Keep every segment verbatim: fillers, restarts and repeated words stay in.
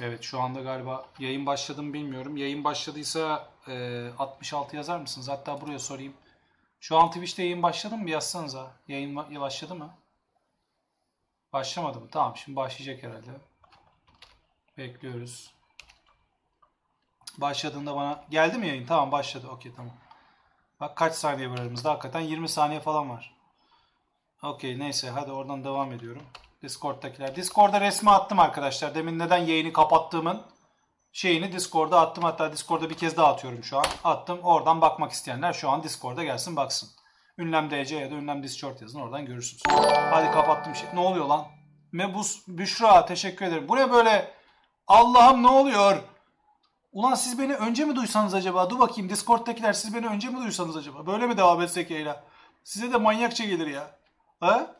Evet, şu anda galiba yayın başladı mı bilmiyorum. Yayın başladıysa e, altmış altı yazar mısınız? Hatta buraya sorayım. Şu an Twitch'te yayın başladı mı? Yazsanıza. Yayın başladı mı? Başlamadı mı? Tamam, şimdi başlayacak herhalde. Bekliyoruz. Başladığında bana... Geldi mi yayın? Tamam, başladı. Okey, tamam. Bak kaç saniye var aramızda? Hakikaten yirmi saniye falan var. Okey, neyse. Hadi oradan devam ediyorum. Discord'dakiler. Discord'a resmi attım arkadaşlar. Demin neden yayını kapattığımın şeyini Discord'a attım. Hatta Discord'a bir kez daha atıyorum şu an. Attım. Oradan bakmak isteyenler şu an Discord'a gelsin baksın. Ünlem D C ya da ünlem Discord yazın. Oradan görürsünüz. Hadi kapattım şey. Ne oluyor lan? Mebus, Büşra teşekkür ederim. Buraya böyle Allah'ım ne oluyor? Ulan siz beni önce mi duysanız acaba? Dur bakayım Discord'dakiler siz beni önce mi duysanız acaba? Böyle mi devam etsek Eyla? Size de manyakça gelir ya. Ha?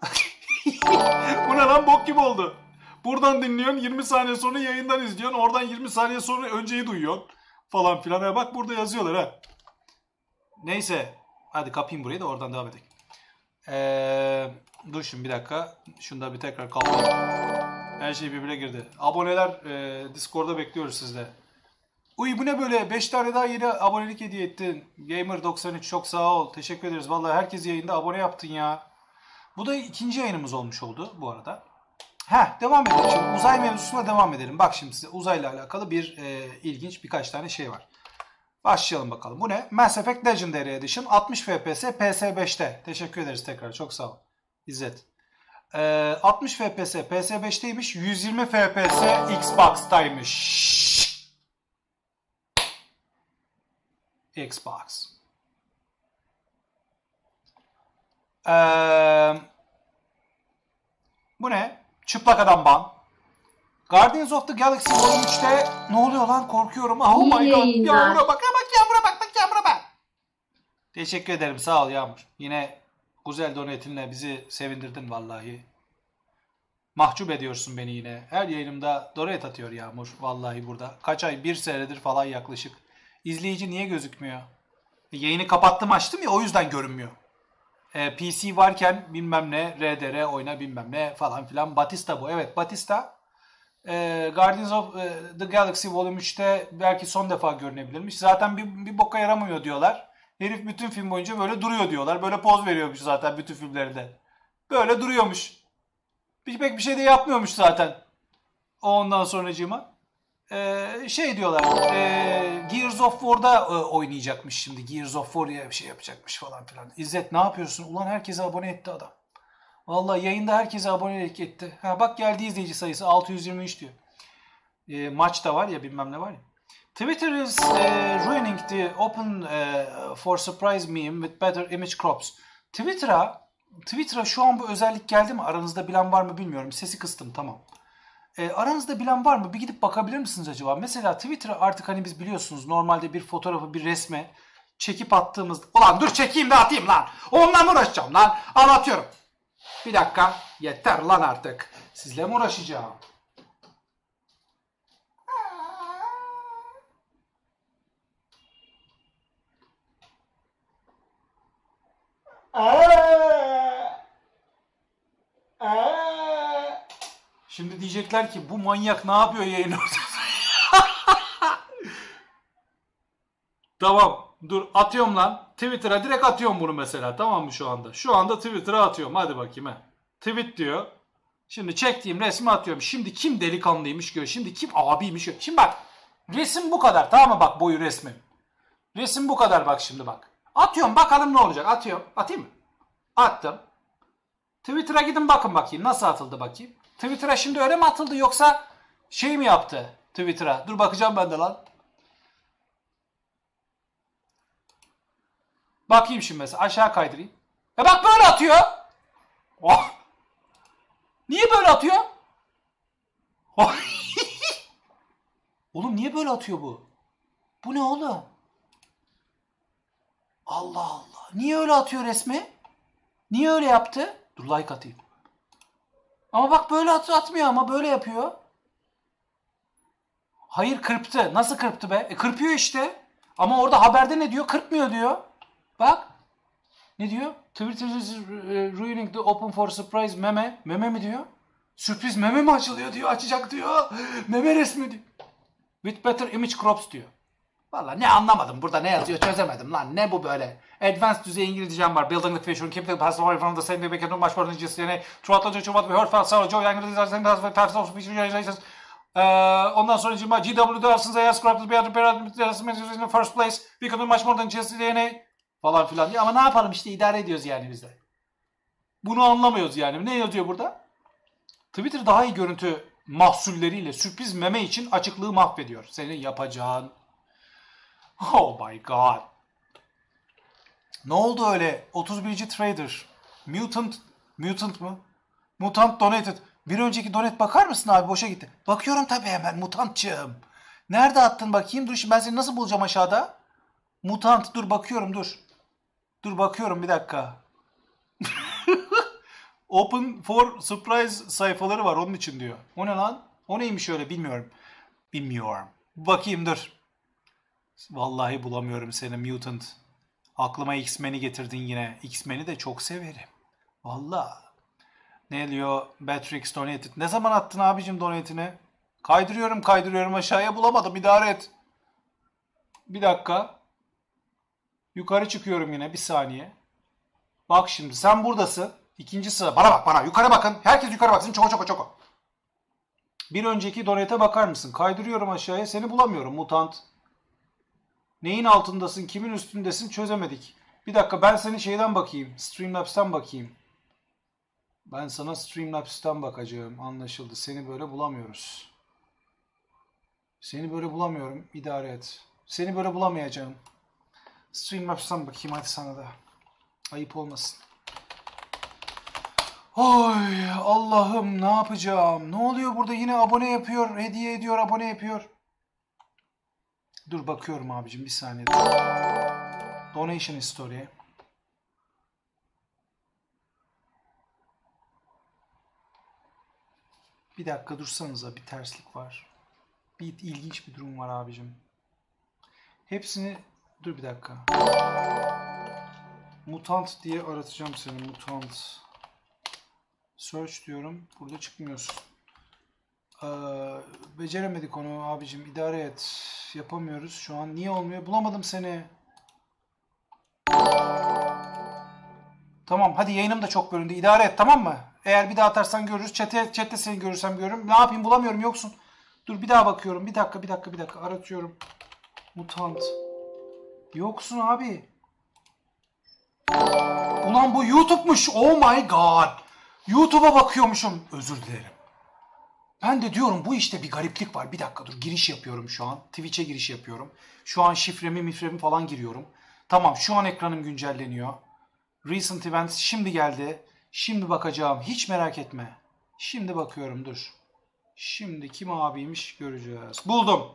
Bu ne lan, bok gibi oldu. Buradan dinliyorsun, yirmi saniye sonra yayından izliyorsun, oradan yirmi saniye sonra önceyi duyuyorsun falan filan. Ya bak burada yazıyorlar ha. Neyse. Hadi kapayım burayı da oradan devam edelim. Ee, dur şimdi bir dakika. Şunu da bir tekrar kapayım. Her şey birbirine girdi. Aboneler e, Discord'da bekliyoruz sizde. Uy bu ne böyle? beş tane daha yeni abonelik hediye ettin. Gamer doksan üç çok sağ ol. Teşekkür ederiz. Vallahi herkes yayında abone yaptın ya. Bu da ikinci yayınımız olmuş oldu bu arada. Heh, devam edelim. Şimdi uzay mevzusuna devam edelim. Bak şimdi size uzayla alakalı bir e, ilginç birkaç tane şey var. Başlayalım bakalım. Bu ne? Mass Effect Legendary Edition altmış F P S P S beş'te. Teşekkür ederiz tekrar. Çok sağ ol. İzzet. E, altmış F P S P S beş'teymiş. yüz yirmi F P S Xbox'taymış. Xbox. Ee, bu ne? Çıplak adam ban. Guardians of the Galaxy Vol. üç'te ne oluyor lan? Korkuyorum. Oh İyi my god. Yayınlar. Yağmur'a bak. Bak Yağmur'a bak. Bak Yağmur'a bak. Teşekkür ederim. Sağ ol Yağmur. Yine güzel donetinle bizi sevindirdin vallahi. Mahcup ediyorsun beni yine. Her yayınımda donet atıyor Yağmur. Vallahi burada. Kaç ay? Bir senedir falan yaklaşık. İzleyici niye gözükmüyor? Yayını kapattım açtım ya, o yüzden görünmüyor. P C varken bilmem ne, R D R oyna bilmem ne falan filan. Batista bu. Evet Batista. E, Guardians of the Galaxy Vol. üç'te belki son defa görünebilirmiş. Zaten bir, bir boka yaramıyor diyorlar. Herif bütün film boyunca böyle duruyor diyorlar. Böyle poz veriyormuş zaten bütün filmlerinde. Böyle duruyormuş. Hiç pek bir şey de yapmıyormuş zaten. Ondan sonracığıma. E, şey diyorlar. E, Gears of War'da oynayacakmış şimdi. Gears of War diye bir şey yapacakmış falan filan. İzzet ne yapıyorsun? Ulan herkese abone etti adam. Vallahi yayında herkese abone etti. Ha bak geldi izleyici sayısı altı yüz yirmi üç diyor. E, maç da var ya bilmem ne var ya. Twitter is e, ruining the open e, for surprise meme with better image crops. Twitter'a Twitter'a şu an bu özellik geldi mi? Aranızda bilen var mı bilmiyorum. Sesi kıstım tamam. E, aranızda bilen var mı? Bir gidip bakabilir misiniz acaba? Mesela Twitter'a artık hani biz biliyorsunuz normalde bir fotoğrafı, bir resme çekip attığımızda... Ulan dur çekeyim de atayım lan! Ondan mı uğraşacağım lan? Al atıyorum. Bir dakika. Yeter lan artık. Sizle mi uğraşacağım? Şimdi diyecekler ki bu manyak ne yapıyor yayın ortasında? Tamam. Dur atıyorum lan. Twitter'a direkt atıyorum bunu mesela. Tamam mı şu anda? Şu anda Twitter'a atıyorum. Hadi bakayım he. Tweet diyor. Şimdi çektiğim resmi atıyorum. Şimdi kim delikanlıymış diyor. Şimdi kim abiymiş diyor. Şimdi bak. Resim bu kadar. Tamam mı? Bak boyu resmi. Resim bu kadar bak şimdi bak. Atıyorum bakalım ne olacak. Atıyorum. Atayım mı? Attım. Twitter'a gidin bakın bakayım. Nasıl atıldı bakayım. Twitter'a şimdi öyle mi atıldı yoksa şey mi yaptı Twitter'a? Dur bakacağım ben de lan. Bakayım şimdi mesela. Aşağı kaydırayım. E bak böyle atıyor. Oh. Niye böyle atıyor? Oh. Oğlum niye böyle atıyor bu? Bu ne oğlum? Allah Allah. Niye öyle atıyor resmi? Niye öyle yaptı? Dur like atayım. Ama bak böyle at atmıyor ama böyle yapıyor. Hayır kırptı. Nasıl kırptı be? E kırpıyor işte. Ama orada haberde ne diyor? Kırpmıyor diyor. Bak. Ne diyor? Twitter is ruining the open for surprise meme. Meme mi diyor? Sürpriz meme mi açılıyor diyor. Açacak diyor. Meme resmi diyor. With better image crops diyor. Vallahi ne anlamadım burada ne yazıyor çözemedim lan. Ne bu böyle? Advanced düzey İngilizcem var. Building the fashion, keeping the past away from the same day, making no much more than just yani. Troatlaca çoğumat ve hörfal sarı çoğu yangıda dizersen biraz ve perfs of vision realizations. Ondan sonra cima G W'de arsınız ayar scrapped bir adı bir adı bir adı in the first place. We can do much more than just D N A falan filan. Ya ama ne yapalım işte idare ediyoruz yani biz de. Bunu anlamıyoruz yani. Ne yazıyor burada? Twitter daha iyi görüntü mahsulleriyle sürpriz meme için açıklığı mahvediyor. Senin yapacağın. Oh my god. Ne oldu öyle? otuz birinci Trader. Mutant. Mutant mı? Mutant donated. Bir önceki donate bakar mısın abi? Boşa gitti. Bakıyorum tabii hemen mutantçığım. Nerede attın bakayım? Dur şimdi ben seni nasıl bulacağım aşağıda? Mutant. Dur bakıyorum dur. Dur bakıyorum bir dakika. Open for surprise sayfaları var onun için diyor. O ne lan? O neymiş öyle bilmiyorum. Bilmiyorum. Bakayım dur. Vallahi bulamıyorum seni Mutant. Aklıma X-Men'i getirdin yine. X-Men'i de çok severim. Vallahi. Ne diyor? Batrix donated. Ne zaman attın abicim donatini? Kaydırıyorum kaydırıyorum aşağıya bulamadım. İdare et. Bir dakika. Yukarı çıkıyorum yine. Bir saniye. Bak şimdi sen buradasın. İkinci sıra. Bana bak bana. Yukarı bakın. Herkes yukarı baksın. Çoko çoko çoko. Bir önceki donate'e bakar mısın? Kaydırıyorum aşağıya. Seni bulamıyorum mutant. Neyin altındasın? Kimin üstündesin? Çözemedik. Bir dakika ben seni şeyden bakayım. Streamlabs'tan bakayım. Ben sana Streamlabs'tan bakacağım. Anlaşıldı. Seni böyle bulamıyoruz. Seni böyle bulamıyorum. İdare et. Seni böyle bulamayacağım. Streamlabs'tan bakayım hadi sana da. Ayıp olmasın. Oy Allah'ım ne yapacağım? Ne oluyor burada? Yine abone yapıyor. Hediye ediyor. Abone yapıyor. Dur bakıyorum abicim bir saniye. Donation history. Bir dakika dursanıza bir terslik var. Bir ilginç bir durum var abicim. Hepsini dur bir dakika. Mutant diye aratacağım seni. Mutant. Search diyorum. Burada çıkmıyorsun. Ee, beceremedik onu abicim. İdare et. Yapamıyoruz şu an. Niye olmuyor? Bulamadım seni. Tamam. Hadi yayınım da çok bölündü. İdare et tamam mı? Eğer bir daha atarsan görürüz. Chat'te, chat'te seni görürsem görürüm. Ne yapayım? Bulamıyorum. Yoksun. Dur bir daha bakıyorum. Bir dakika. Bir dakika. Bir dakika. Aratıyorum. Mutant. Yoksun abi. Ulan bu YouTube'muş. Oh my god. YouTube'a bakıyormuşum. Özür dilerim. Ben de diyorum bu işte bir gariplik var. Bir dakika dur. Giriş yapıyorum şu an. Twitch'e giriş yapıyorum. Şu an şifremi mifremi falan giriyorum. Tamam şu an ekranım güncelleniyor. Recent events şimdi geldi. Şimdi bakacağım. Hiç merak etme. Şimdi bakıyorum dur. Şimdi kim abiymiş göreceğiz. Buldum.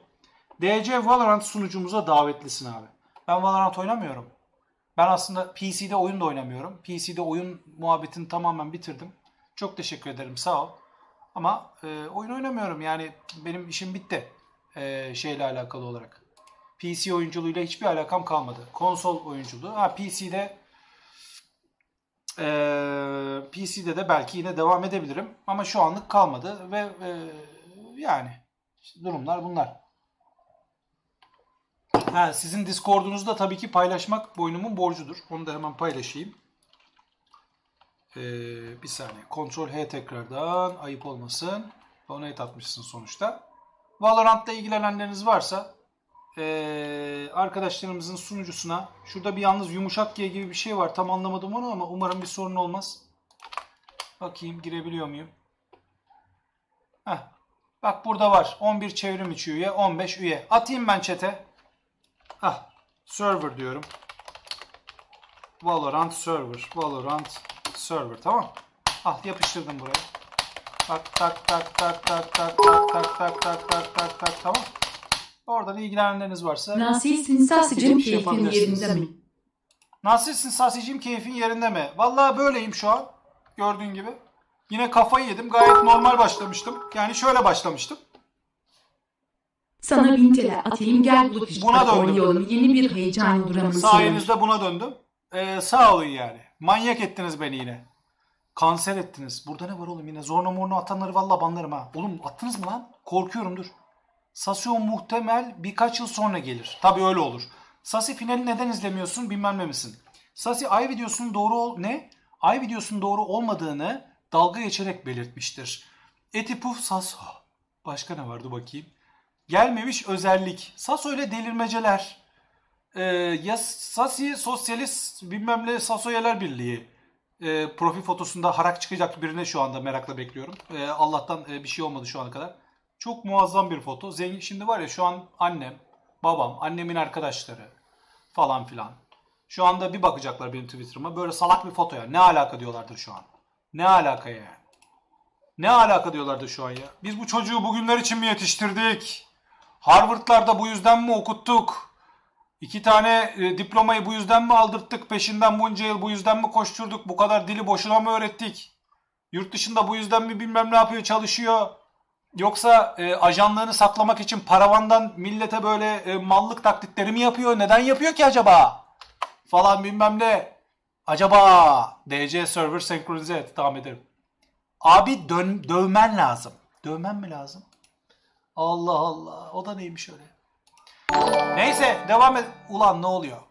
D C Valorant sunucumuza davetlisin abi. Ben Valorant oynamıyorum. Ben aslında P C'de oyun da oynamıyorum. P C'de oyun muhabbetini tamamen bitirdim. Çok teşekkür ederim sağ ol. Ama e, oyun oynamıyorum yani benim işim bitti. E, şeyle alakalı olarak. P C oyunculuğuyla hiçbir alakam kalmadı. Konsol oyunculuğu. Ha P C'de e, P C'de de belki yine devam edebilirim. Ama şu anlık kalmadı ve e, yani işte durumlar bunlar. Ha, sizin Discord'unuzu da tabii ki paylaşmak boynumun borcudur. Onu da hemen paylaşayım. Ee, bir saniye. Ctrl H tekrardan. Ayıp olmasın. Donate atmışsın sonuçta. Valorant'la ilgilenenleriniz varsa ee, arkadaşlarımızın sunucusuna şurada bir yalnız yumuşak G gibi bir şey var. Tam anlamadım onu ama umarım bir sorun olmaz. Bakayım girebiliyor muyum? Heh. Bak burada var. on bir çevrim içi üye. on beş üye. Atayım ben chat'e. Ah, server diyorum. Valorant server. Valorant server. Tamam. Ah yapıştırdım buraya. Tak tak tak tak tak tak tak tak tak tak tak tak tak. Tamam. Oradan ilgilenenleriniz varsa. Nasılsın Sasicim keyfin yerinde mi? Nasılsın Sasicim keyfin yerinde mi? Vallahi böyleyim şu an. Gördüğün gibi. Yine kafayı yedim. Gayet normal başlamıştım. Yani şöyle başlamıştım. Sana bin T L atayım gel bu buna oynayalım. Yeni bir heyecan duramı. Sayenizde buna döndüm. Ee, sağ olun yani. Manyak ettiniz beni yine. Kanser ettiniz. Burada ne var oğlum yine? Zorna morna atanları valla banlarım ha. Oğlum attınız mı lan? Korkuyorum dur. Sasio muhtemel birkaç yıl sonra gelir. Tabii öyle olur. Sasi finali neden izlemiyorsun bilmem ne misin? Sasi ay videosunun doğru ol ne? Ay videosunun doğru olmadığını dalga geçerek belirtmiştir. Etipuf Saso. Başka ne vardı bakayım? Gelmemiş özellik. Saso ile delirmeceler. Ee, ya Sasi sosyalist bilmem ne Sasoyeler Birliği. E, profil fotosunda harak çıkacak birine şu anda merakla bekliyorum. E, Allah'tan e, bir şey olmadı şu ana kadar. Çok muazzam bir foto. Zengin, şimdi var ya şu an annem, babam, annemin arkadaşları falan filan. Şu anda bir bakacaklar benim Twitter'ıma. Böyle salak bir fotoya. Ne alaka diyorlardır şu an. Ne alaka ya. Ne alaka diyorlardır şu an ya. Biz bu çocuğu bugünler için mi yetiştirdik? Harvard'larda bu yüzden mi okuttuk? İki tane e, diplomayı bu yüzden mi aldırttık? Peşinden bunca yıl bu yüzden mi koşturduk? Bu kadar dili boşuna mı öğrettik? Yurt dışında bu yüzden mi bilmem ne yapıyor, çalışıyor? Yoksa e, ajanlığını saklamak için paravandan millete böyle e, mallık taklitleri mi yapıyor? Neden yapıyor ki acaba? Falan bilmem ne. Acaba D C server senkronize et. Tamam ederim. Abi dön, dövmen lazım. Dövmen mi lazım? Allah Allah. O da neymiş öyle? Neyse devam et. Ulan ne oluyor?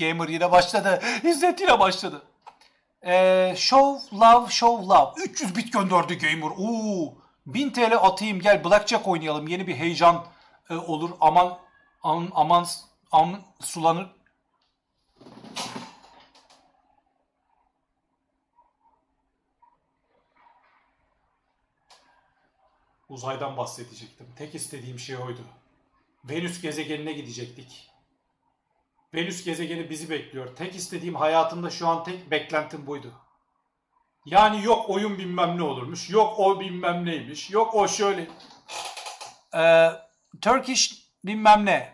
Gamer yine başladı. İzzet yine başladı. Ee, show love show love. üç yüz bit gönderdi Gamer. Oo, bin TL atayım gel blackjack oynayalım. Yeni bir heyecan e, olur. Aman aman aman am, sulanır. Uzaydan bahsedecektim. Tek istediğim şey oydu. Venüs gezegenine gidecektik. Venüs gezegeni bizi bekliyor. Tek istediğim hayatımda şu an tek beklentim buydu. Yani yok oyun bilmem ne olurmuş. Yok o bilmem neymiş. Yok o şöyle. Ee, Turkish bilmem ne.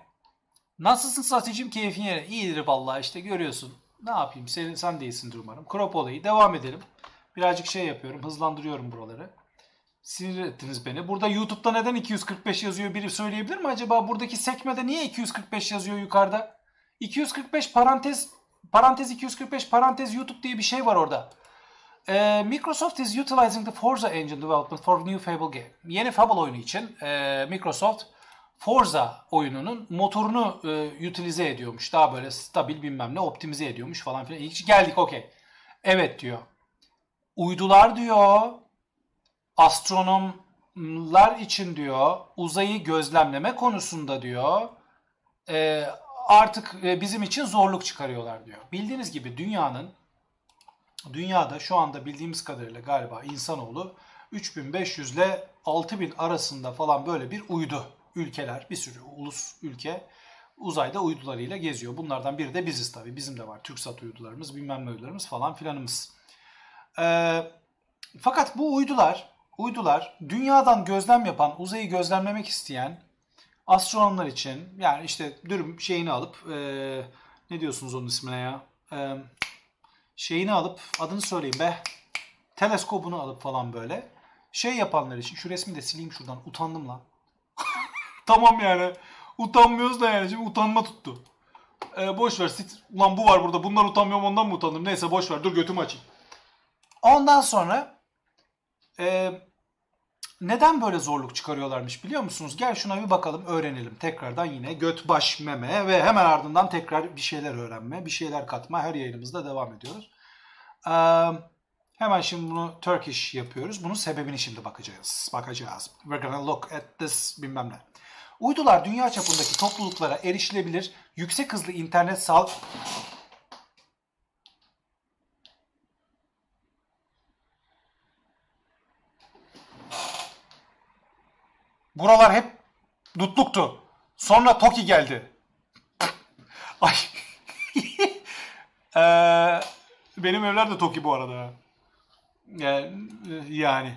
Nasılsın Satıcığım, keyfin yerine? İyidir vallahi işte görüyorsun. Ne yapayım? Senin, sen değilsindir umarım. Crop olayı. Devam edelim. Birazcık şey yapıyorum. Hızlandırıyorum buraları. Sinir ettiniz beni. Burada YouTube'da neden iki yüz kırk beş yazıyor biri söyleyebilir mi acaba? Buradaki sekmede niye iki yüz kırk beş yazıyor yukarıda? iki yüz kırk beş parantez parantez iki yüz kırk beş parantez YouTube diye bir şey var orada. Ee, Microsoft is utilizing the Forza engine development for new Fable game. Yeni Fable oyunu için e, Microsoft Forza oyununun motorunu e, utilize ediyormuş. Daha böyle stabil bilmem ne optimize ediyormuş falan filan. Hiç geldik okey. Evet diyor. Uydular diyor. Astronomlar için diyor uzayı gözlemleme konusunda diyor e, artık bizim için zorluk çıkarıyorlar diyor. Bildiğiniz gibi dünyanın dünyada şu anda bildiğimiz kadarıyla galiba insanoğlu üç bin beş yüz ile altı bin arasında falan böyle bir uydu ülkeler bir sürü ulus ülke uzayda uydularıyla geziyor. Bunlardan biri de biziz tabii. Bizim de var TürkSat uydularımız bilmem ne uydularımız falan filanımız. E, fakat bu uydular Uydular dünyadan gözlem yapan, uzayı gözlemlemek isteyen astronomlar için yani işte dürüm şeyini alıp e, ne diyorsunuz onun ismine ya e, şeyini alıp adını söyleyeyim be teleskobunu alıp falan böyle şey yapanlar için şu resmi de sileyim şuradan utandım lan. Tamam yani utanmıyoruz da yani şimdi utanma tuttu. E, boş ver sit ulan bu var burada bunlar utanmıyorum ondan mı utandım neyse boş ver dur götümü açayım. Ondan sonra Ee, neden böyle zorluk çıkarıyorlarmış biliyor musunuz? Gel şuna bir bakalım öğrenelim. Tekrardan yine göt baş meme ve hemen ardından tekrar bir şeyler öğrenme, bir şeyler katma her yayınımızda devam ediyoruz. Ee, hemen şimdi bunu Turkish yapıyoruz. Bunun sebebini şimdi bakacağız. Bakacağız. We're gonna look at this bilmem ne. Uydular dünya çapındaki topluluklara erişilebilir, yüksek hızlı internet sağ... Buralar hep dutluktu. Sonra TOKİ geldi. Ay. ee, benim evler de TOKİ bu arada. Yani.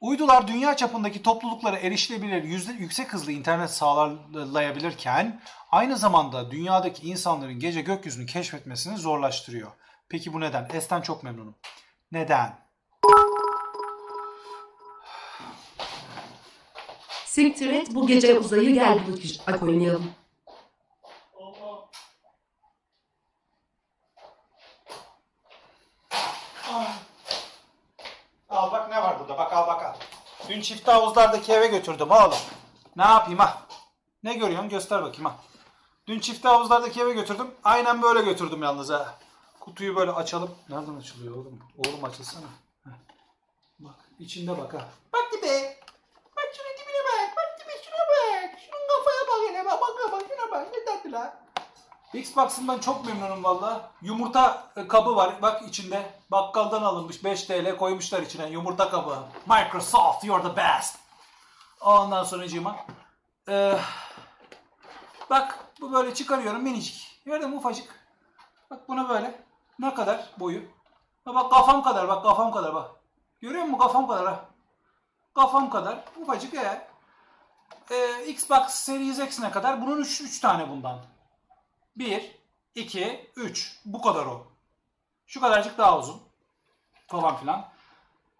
Uydular dünya çapındaki topluluklara erişilebilir, yüksek hızlı internet sağlayabilirken aynı zamanda dünyadaki insanların gece gökyüzünü keşfetmesini zorlaştırıyor. Peki bu neden? S'ten çok memnunum. Neden? Siktir et bu gece uzayı gel bu oynayalım. Dün çift havuzlardaki eve götürdüm oğlum. Ne yapayım ha? Ne görüyorsun? Göster bakayım ha. Dün çift havuzlardaki eve götürdüm. Aynen böyle götürdüm yalnız ha. Kutuyu böyle açalım. Nereden açılıyor oğlum? Oğlum açılsana. Heh. Bak içinde bak ha. Bak dibe. Bak şuna dibine bak. Bak dibe şuna bak. Şunun kafaya bak hele bak. Bak bak şuna bak. Ne tatlı lan. Xbox'ımdan çok memnunum valla. Yumurta kabı var bak içinde. Bakkaldan alınmış beş TL koymuşlar içine yumurta kabı. Microsoft you're the best. Ondan sonucuma. Ee, bak bu böyle çıkarıyorum minicik. Gördün mü ufacık. Bak bunu böyle. Ne kadar boyu? Ha, bak kafam kadar bak kafam kadar bak. Görüyor musun kafam kadar ha? Kafam kadar ufacık ee. ee Xbox Series X'ine kadar bunun üç tane bundan. bir, iki, üç. Bu kadar o. Şu kadarcık daha uzun. Falan filan.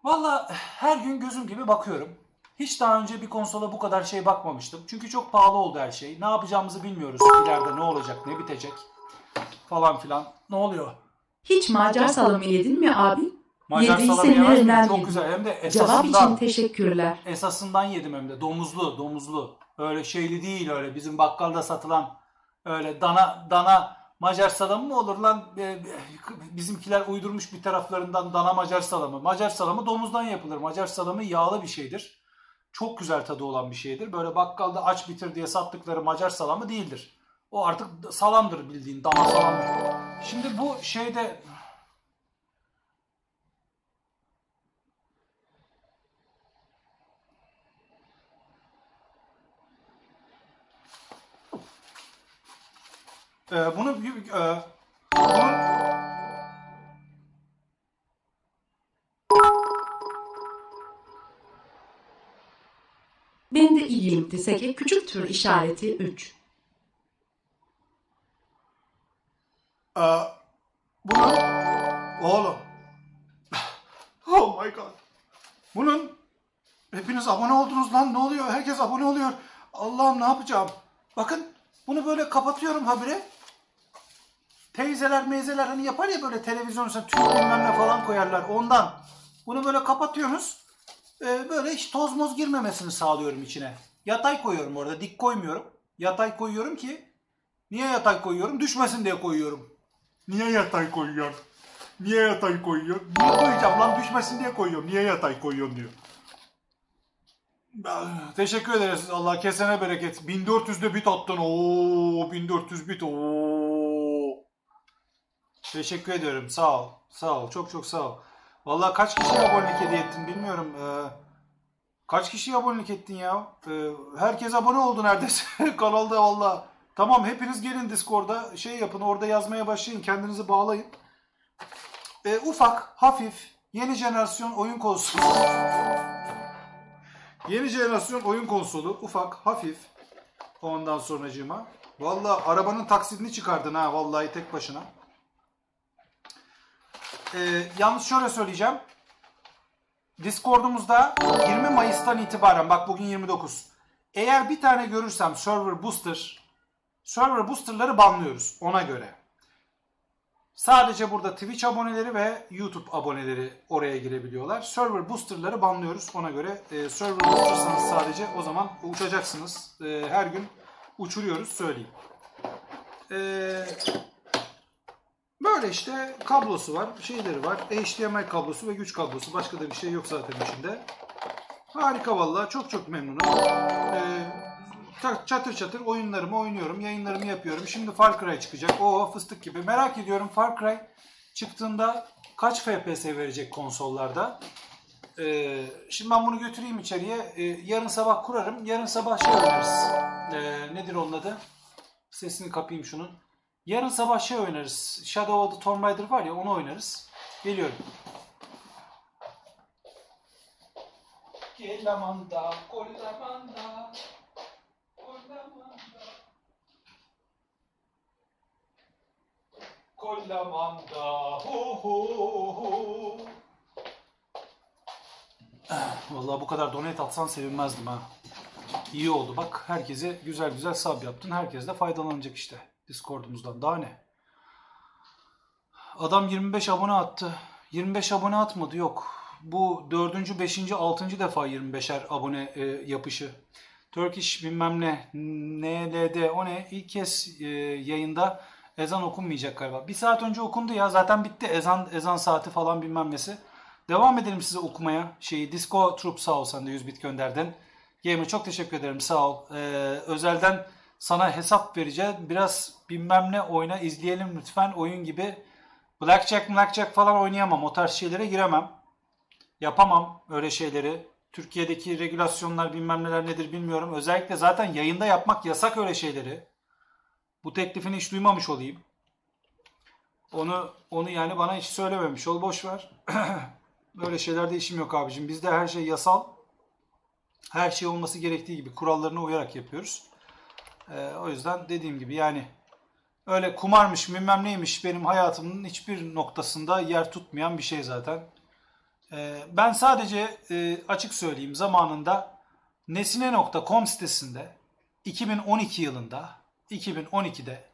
Valla her gün gözüm gibi bakıyorum. Hiç daha önce bir konsola bu kadar şey bakmamıştım. Çünkü çok pahalı oldu her şey. Ne yapacağımızı bilmiyoruz. İleride ne olacak, ne bitecek. Falan filan. Ne oluyor? Hiç macar salamı yedin mi abi? Macar salamı yemedim. Çok güzel. Hem de esasından. Cevap için teşekkürler. Esasından yedim hem de. Domuzlu, domuzlu. Öyle şeyli değil öyle. Bizim bakkalda satılan... Öyle dana dana Macar salamı mı olur lan? Ee, bizimkiler uydurmuş bir taraflarından dana Macar salamı. Macar salamı domuzdan yapılır. Macar salamı yağlı bir şeydir. Çok güzel tadı olan bir şeydir. Böyle bakkalda aç bitir diye sattıkları Macar salamı değildir. O artık salamdır bildiğin. Dana salamdır. Şimdi bu şeyde... Ee, bunu e, bunun... Ben de iyiyim desek küçük tür işareti üç. Ee, bunu oğlum. Oh my god. Bunun hepiniz abone oldunuz lan ne oluyor? Herkes abone oluyor. Allah'ım ne yapacağım? Bakın bunu böyle kapatıyorum habire. Teyzeler meyzeler hani yapar ya böyle televizyonsa tüy bilmem falan koyarlar ondan. Bunu böyle kapatıyorsunuz. Ee, böyle hiç toz moz girmemesini sağlıyorum içine. Yatay koyuyorum orada dik koymuyorum. Yatay koyuyorum ki. Niye yatay koyuyorum? Düşmesin diye koyuyorum. Niye yatay koyuyorum? Niye yatay koyuyorum? Niye koyacağım lan düşmesin diye koyuyorum. Niye yatay koyuyorum diyor. Teşekkür ederiz Allah kesene bereket. bin dört yüzde bit attın. Oo bin dört yüz bit. Oo. Teşekkür ediyorum. Sağ ol. Sağ ol. Çok çok sağ ol. Vallahi kaç kişiye abonelik hediye ettin bilmiyorum. Ee, kaç kişiye abonelik ettin ya? Ee, herkes abone oldu neredeyse kanalda vallahi. Tamam hepiniz gelin Discord'a şey yapın. Orada yazmaya başlayın. Kendinizi bağlayın. Ee, ufak, hafif, yeni jenerasyon oyun konsolu. Yeni jenerasyon oyun konsolu. Ufak, hafif. Ondan sonracığıma. Valla arabanın taksidini çıkardın ha. Vallahi tek başına. Ee, yalnız şöyle söyleyeceğim. Discord'umuzda yirmi Mayıs'tan itibaren. Bak bugün yirmi dokuz. Eğer bir tane görürsem server booster. Server boosterları banlıyoruz. Ona göre. Sadece burada Twitch aboneleri ve YouTube aboneleri oraya girebiliyorlar. Server boosterları banlıyoruz. Ona göre e, server boostersanız sadece o zaman uçacaksınız. E, her gün uçuruyoruz söyleyeyim. E, böyle işte kablosu var. Şeyleri var. H D M I kablosu ve güç kablosu. Başka da bir şey yok zaten içinde. Harika vallahi. Çok çok memnunum. E, Çatır çatır oyunlarımı oynuyorum. Yayınlarımı yapıyorum. Şimdi Far Cry çıkacak. Oo fıstık gibi. Merak ediyorum Far Cry çıktığında kaç F P S verecek konsollarda. Ee, şimdi ben bunu götüreyim içeriye. Ee, yarın sabah kurarım. Yarın sabah şey oynarız. Ee, nedir onun adı? Sesini kapayım şunun. Yarın sabah şey oynarız. Shadow of the Tomb Raider var ya onu oynarız. Geliyorum. Gel amanda, gol amanda. Kollamanda ho ho. Vallahi bu kadar donate atsan sevinmezdim ha. İyi oldu bak. Herkese güzel güzel sub yaptın. Herkes de faydalanacak işte. Discord'umuzdan daha ne? Adam yirmi beş abone attı. yirmi beş abone atmadı yok. bu dördüncü, beşinci, altıncı defa yirmi beşer abone e, yapışı. Turkish bilmem ne, N L D, o ne? İlk kez e, yayında ezan okunmayacak galiba. Bir saat önce okundu ya, zaten bitti ezan ezan saati falan bilmem nesi. Devam edelim size okumaya. Şeyi, Disco Troop sağ ol, sen de yüz bit gönderdin. Gamer çok teşekkür ederim, sağ ol. Ee, özelden sana hesap vereceğim. Biraz bilmem ne oyna, izleyelim lütfen, oyun gibi. Blackjack, blackjack falan oynayamam. O tarz şeylere giremem. Yapamam öyle şeyleri. Türkiye'deki regülasyonlar bilmem neler nedir bilmiyorum. Özellikle zaten yayında yapmak yasak öyle şeyleri. Bu teklifini hiç duymamış olayım. Onu onu yani bana hiç söylememiş ol, boş ver. Böyle şeylerde işim yok abicim. Bizde her şey yasal. Her şey olması gerektiği gibi kurallarına uyarak yapıyoruz. Ee, o yüzden dediğim gibi yani öyle kumarmış, bilmem neymiş, benim hayatımın hiçbir noktasında yer tutmayan bir şey zaten. Ee, ben sadece e, açık söyleyeyim, zamanında nesine nokta com sitesinde iki bin on iki yılında iki bin on iki'de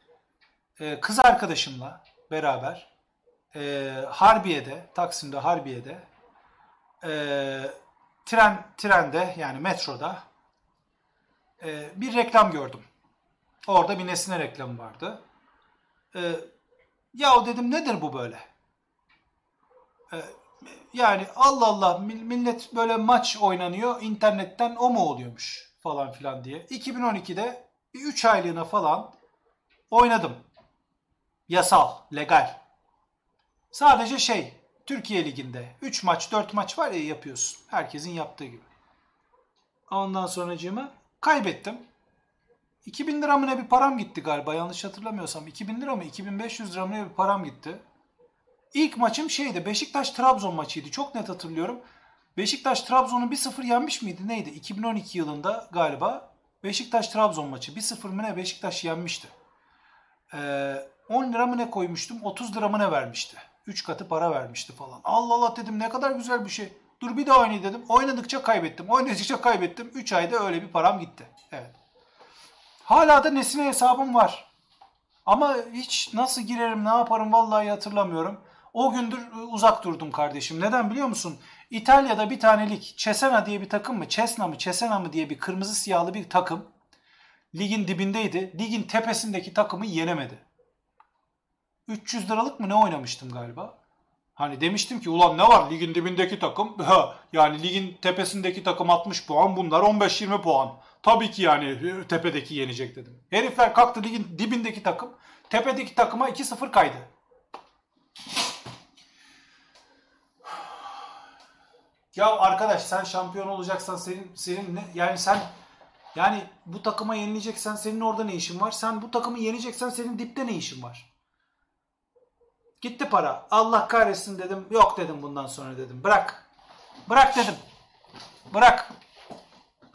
e, kız arkadaşımla beraber e, Harbiye'de, Taksim'de Harbiye'de e, tren trende yani metroda e, bir reklam gördüm. Orada bir nesine reklamı vardı. E, yahu dedim nedir bu böyle? E, yani Allah Allah, millet böyle maç oynanıyor internetten, o mu oluyormuş falan filan diye. iki bin on iki'de üç aylığına falan oynadım. Yasal, legal. Sadece şey, Türkiye Ligi'nde üç maç, dört maç var ya, yapıyorsun. Herkesin yaptığı gibi. Ondan sonracığıma kaybettim. iki bin lira mı bir param gitti galiba, yanlış hatırlamıyorsam. iki bin lira mı, iki bin beş yüz lira mı bir param gitti. İlk maçım şeydi, Beşiktaş-Trabzon maçıydı. Çok net hatırlıyorum. Beşiktaş Trabzon'u bir sıfır yenmiş miydi neydi? iki bin on iki yılında galiba Beşiktaş-Trabzon maçı. bir sıfır mı ne, Beşiktaş yenmişti. Eee... on lira mı ne koymuştum, otuz lira mı ne vermişti. üç katı para vermişti falan. Allah Allah dedim, ne kadar güzel bir şey. Dur bir daha oynayayım dedim. Oynadıkça kaybettim. Oynadıkça kaybettim. üç ayda öyle bir param gitti. Evet. Hala da nesine hesabım var. Ama hiç nasıl girerim, ne yaparım vallahi hatırlamıyorum. O gündür uzak durdum kardeşim. Neden biliyor musun? İtalya'da bir tanelik Cesena diye bir takım mı? Cesena mı? Cesena mı diye bir kırmızı siyahlı bir takım. Ligin dibindeydi. Ligin tepesindeki takımı yenemedi. üç yüz liralık mı ne oynamıştım galiba. Hani demiştim ki ulan ne var ligin dibindeki takım. Yani ligin tepesindeki takım altmış puan, bunlar on beş yirmi puan. Tabii ki yani tepedeki yenecek dedim. Herifler kalktı, ligin dibindeki takım tepedeki takıma iki sıfır kaydı. Ya arkadaş, sen şampiyon olacaksan senin senin ne, yani sen yani bu takıma yenileceksen senin orada ne işin var? Sen bu takımı yeneceksen senin dipte ne işin var? Gitti para. Allah kahretsin dedim. Yok dedim, bundan sonra dedim. Bırak. Bırak dedim. Bırak.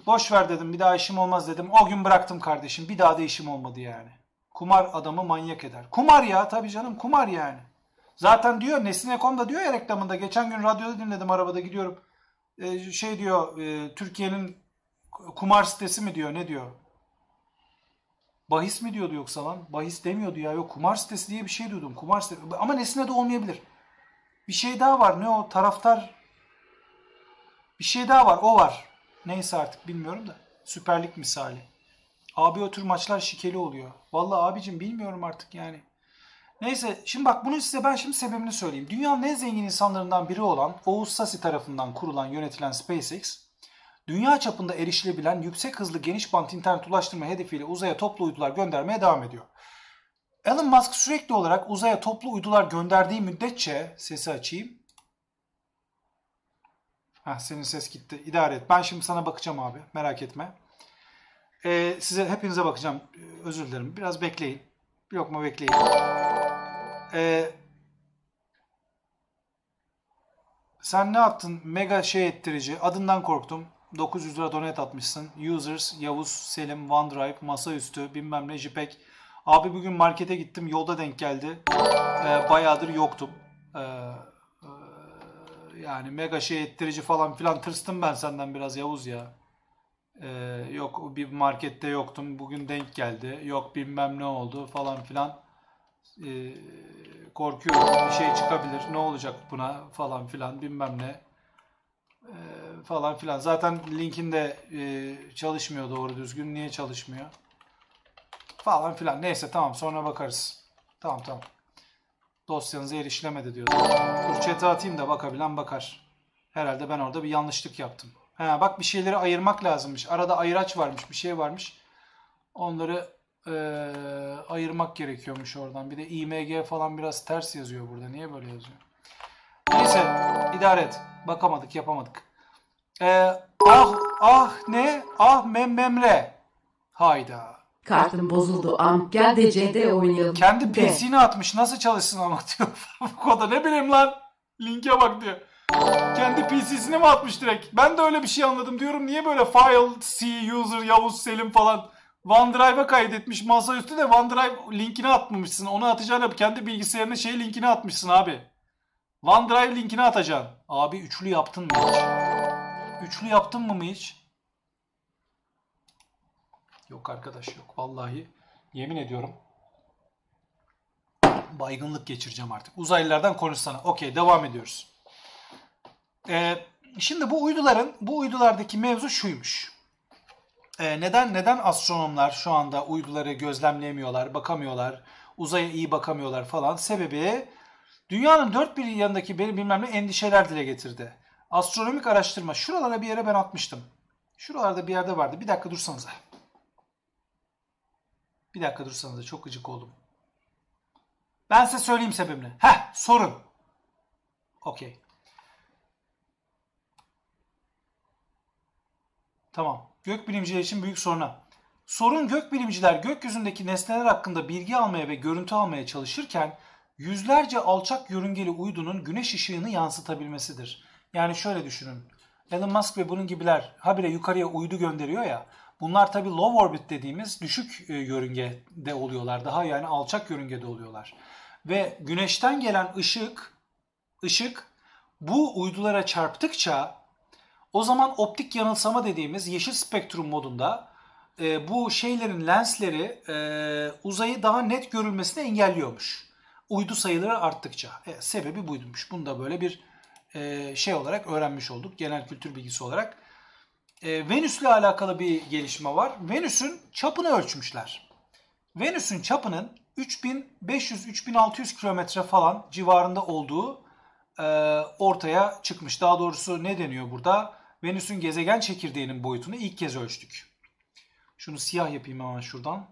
Boş ver dedim. Bir daha işim olmaz dedim. O gün bıraktım kardeşim. Bir daha da işim olmadı yani. Kumar adamı manyak eder. Kumar ya, tabii canım, kumar yani. Zaten diyor nesine nokta com'da diyor ya reklamında. Geçen gün radyoda dinledim, arabada gidiyorum. Ee, şey diyor, e, Türkiye'nin kumar sitesi mi diyor, ne diyor? Bahis mi diyordu yoksa lan? Bahis demiyordu ya. Yok, kumar sitesi diye bir şey diyordum. Kumar sitesi. Ama nesine de olmayabilir. Bir şey daha var. Ne o? Taraftar. Bir şey daha var. O var. Neyse artık bilmiyorum da. Süper Lig misali. Abi o tür maçlar şikeli oluyor. Vallahi abicim bilmiyorum artık yani. Neyse şimdi bak, bunu size ben şimdi sebebini söyleyeyim. Dünyanın en zengin insanlarından biri olan Oğuz Sasi tarafından kurulan, yönetilen SpaceX, dünya çapında erişilebilen yüksek hızlı geniş bant internet ulaştırma hedefiyle uzaya toplu uydular göndermeye devam ediyor. Elon Musk sürekli olarak uzaya toplu uydular gönderdiği müddetçe, sesi açayım. Heh, senin ses gitti. İdare et. Ben şimdi sana bakacağım abi. Merak etme. Ee, size, hepinize bakacağım. Ee, özür dilerim. Biraz bekleyin. Yok mu, bekleyin. Ee, sen ne yaptın? Mega şey ettirici. Adından korktum. dokuz yüz lira donate atmışsın. Users, Yavuz, Selim, OneDrive, masaüstü, bilmem ne, JPEG. Abi bugün markete gittim. Yolda denk geldi. Ee, bayağıdır yoktum. Ee, e, yani mega şey ettirici falan filan, tırstım ben senden biraz Yavuz ya. Ee, yok bir markette yoktum. Bugün denk geldi. Yok bilmem ne oldu falan filan. Ee, korkuyorum. Bir şey çıkabilir. Ne olacak buna falan filan bilmem ne. e, falan filan. Zaten linkin de e, çalışmıyor doğru düzgün. Niye çalışmıyor? Falan filan. Neyse tamam, sonra bakarız. Tamam tamam. Dosyanıza erişilemedi diyor. Dur chat'e atayım da bakabilen bakar. Herhalde ben orada bir yanlışlık yaptım. Ha, bak bir şeyleri ayırmak lazımmış. Arada ayıraç varmış, bir şey varmış. Onları e, ayırmak gerekiyormuş oradan. Bir de img falan biraz ters yazıyor burada. Niye böyle yazıyor? Neyse idare et. Bakamadık, yapamadık. E, ah ah ne? Ah mem memre. Hayda. Kartım bozuldu am, gel de C D oynayalım. Kendi pesini atmış, nasıl çalışsın ama diyor. Bu koda ne bileyim lan. Linke bak diyor. Kendi P C'sini mi atmış direkt? Ben de öyle bir şey anladım diyorum. Niye böyle file C user Yavuz Selim falan OneDrive'a kaydetmiş. Masaüstü de OneDrive linkini atmamışsın. Onu atacağına kendi bilgisayarına şey linkini atmışsın abi. OneDrive linkini atacaksın. Abi üçlü yaptın mı hiç? Üçlü yaptın mı mı hiç? Yok arkadaş yok. Vallahi yemin ediyorum. Baygınlık geçireceğim artık. Uzaylılardan konuşsana. Okey, devam ediyoruz. Ee, şimdi bu uyduların, bu uydulardaki mevzu şuymuş. Ee, neden neden astronomlar şu anda uyduları gözlemleyemiyorlar, bakamıyorlar, uzaya iyi bakamıyorlar falan? Sebebi dünyanın dört bir yanındaki benim bilmem ne endişeler dile getirdi. Astronomik araştırma. Şuralara bir yere ben atmıştım. Şuralarda bir yerde vardı. Bir dakika dursanıza. Bir dakika dursanıza, çok gıcık oldum. Ben size söyleyeyim sebebini. Heh, sorun. Okey. Tamam. Gökbilimciler için büyük soruna. Sorun, gökbilimciler gökyüzündeki nesneler hakkında bilgi almaya ve görüntü almaya çalışırken yüzlerce alçak yörüngeli uydunun güneş ışığını yansıtabilmesidir. Yani şöyle düşünün. Elon Musk ve bunun gibiler habire yukarıya uydu gönderiyor ya. Bunlar tabii low orbit dediğimiz düşük yörüngede oluyorlar. Daha yani alçak yörüngede oluyorlar. Ve güneşten gelen ışık, ışık bu uydulara çarptıkça o zaman optik yanılsama dediğimiz yeşil spektrum modunda e, bu şeylerin lensleri e, uzayı daha net görülmesini engelliyormuş. Uydu sayıları arttıkça. E, sebebi buymuş. Bunu da böyle bir e, şey olarak öğrenmiş olduk. Genel kültür bilgisi olarak. E, Venüs'le alakalı bir gelişme var. Venüs'ün çapını ölçmüşler. Venüs'ün çapının üç bin beş yüz üç bin altı yüz kilometre falan civarında olduğu e, ortaya çıkmış. Daha doğrusu ne deniyor burada? Venüs'ün gezegen çekirdeğinin boyutunu ilk kez ölçtük. Şunu siyah yapayım hemen şuradan.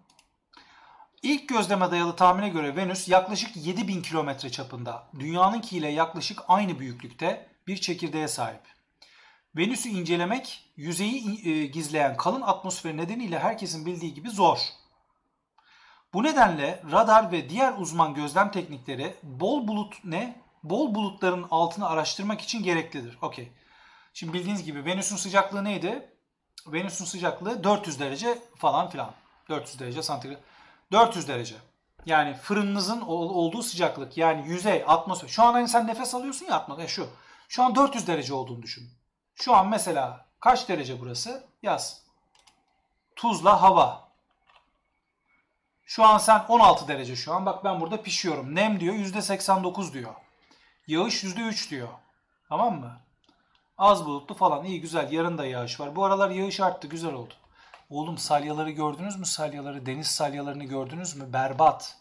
İlk gözleme dayalı tahmine göre Venüs yaklaşık yedi bin kilometre çapında. Dünyanınkiyle yaklaşık aynı büyüklükte bir çekirdeğe sahip. Venüs'ü incelemek yüzeyi gizleyen kalın atmosferi nedeniyle herkesin bildiği gibi zor. Bu nedenle radar ve diğer uzman gözlem teknikleri bol bulut ne? Bol bulutların altını araştırmak için gereklidir. Okey. Şimdi bildiğiniz gibi Venüs'ün sıcaklığı neydi? Venüs'ün sıcaklığı dört yüz derece falan filan. dört yüz derece santigrat. dört yüz derece. Yani fırınınızın olduğu sıcaklık, yani yüzey, atmosfer. Şu an hani sen nefes alıyorsun ya, atmosfer şu. Şu an dört yüz derece olduğunu düşün. Şu an mesela kaç derece burası? Yaz. Tuzla hava. Şu an sen on altı derece şu an. Bak ben burada pişiyorum. Nem diyor yüzde seksen dokuz diyor. Yağış yüzde üç diyor. Tamam mı? Az bulutlu falan. İyi güzel. Yarın da yağış var. Bu aralar yağış arttı. Güzel oldu. Oğlum salyaları gördünüz mü? Salyaları, deniz salyalarını gördünüz mü? Berbat.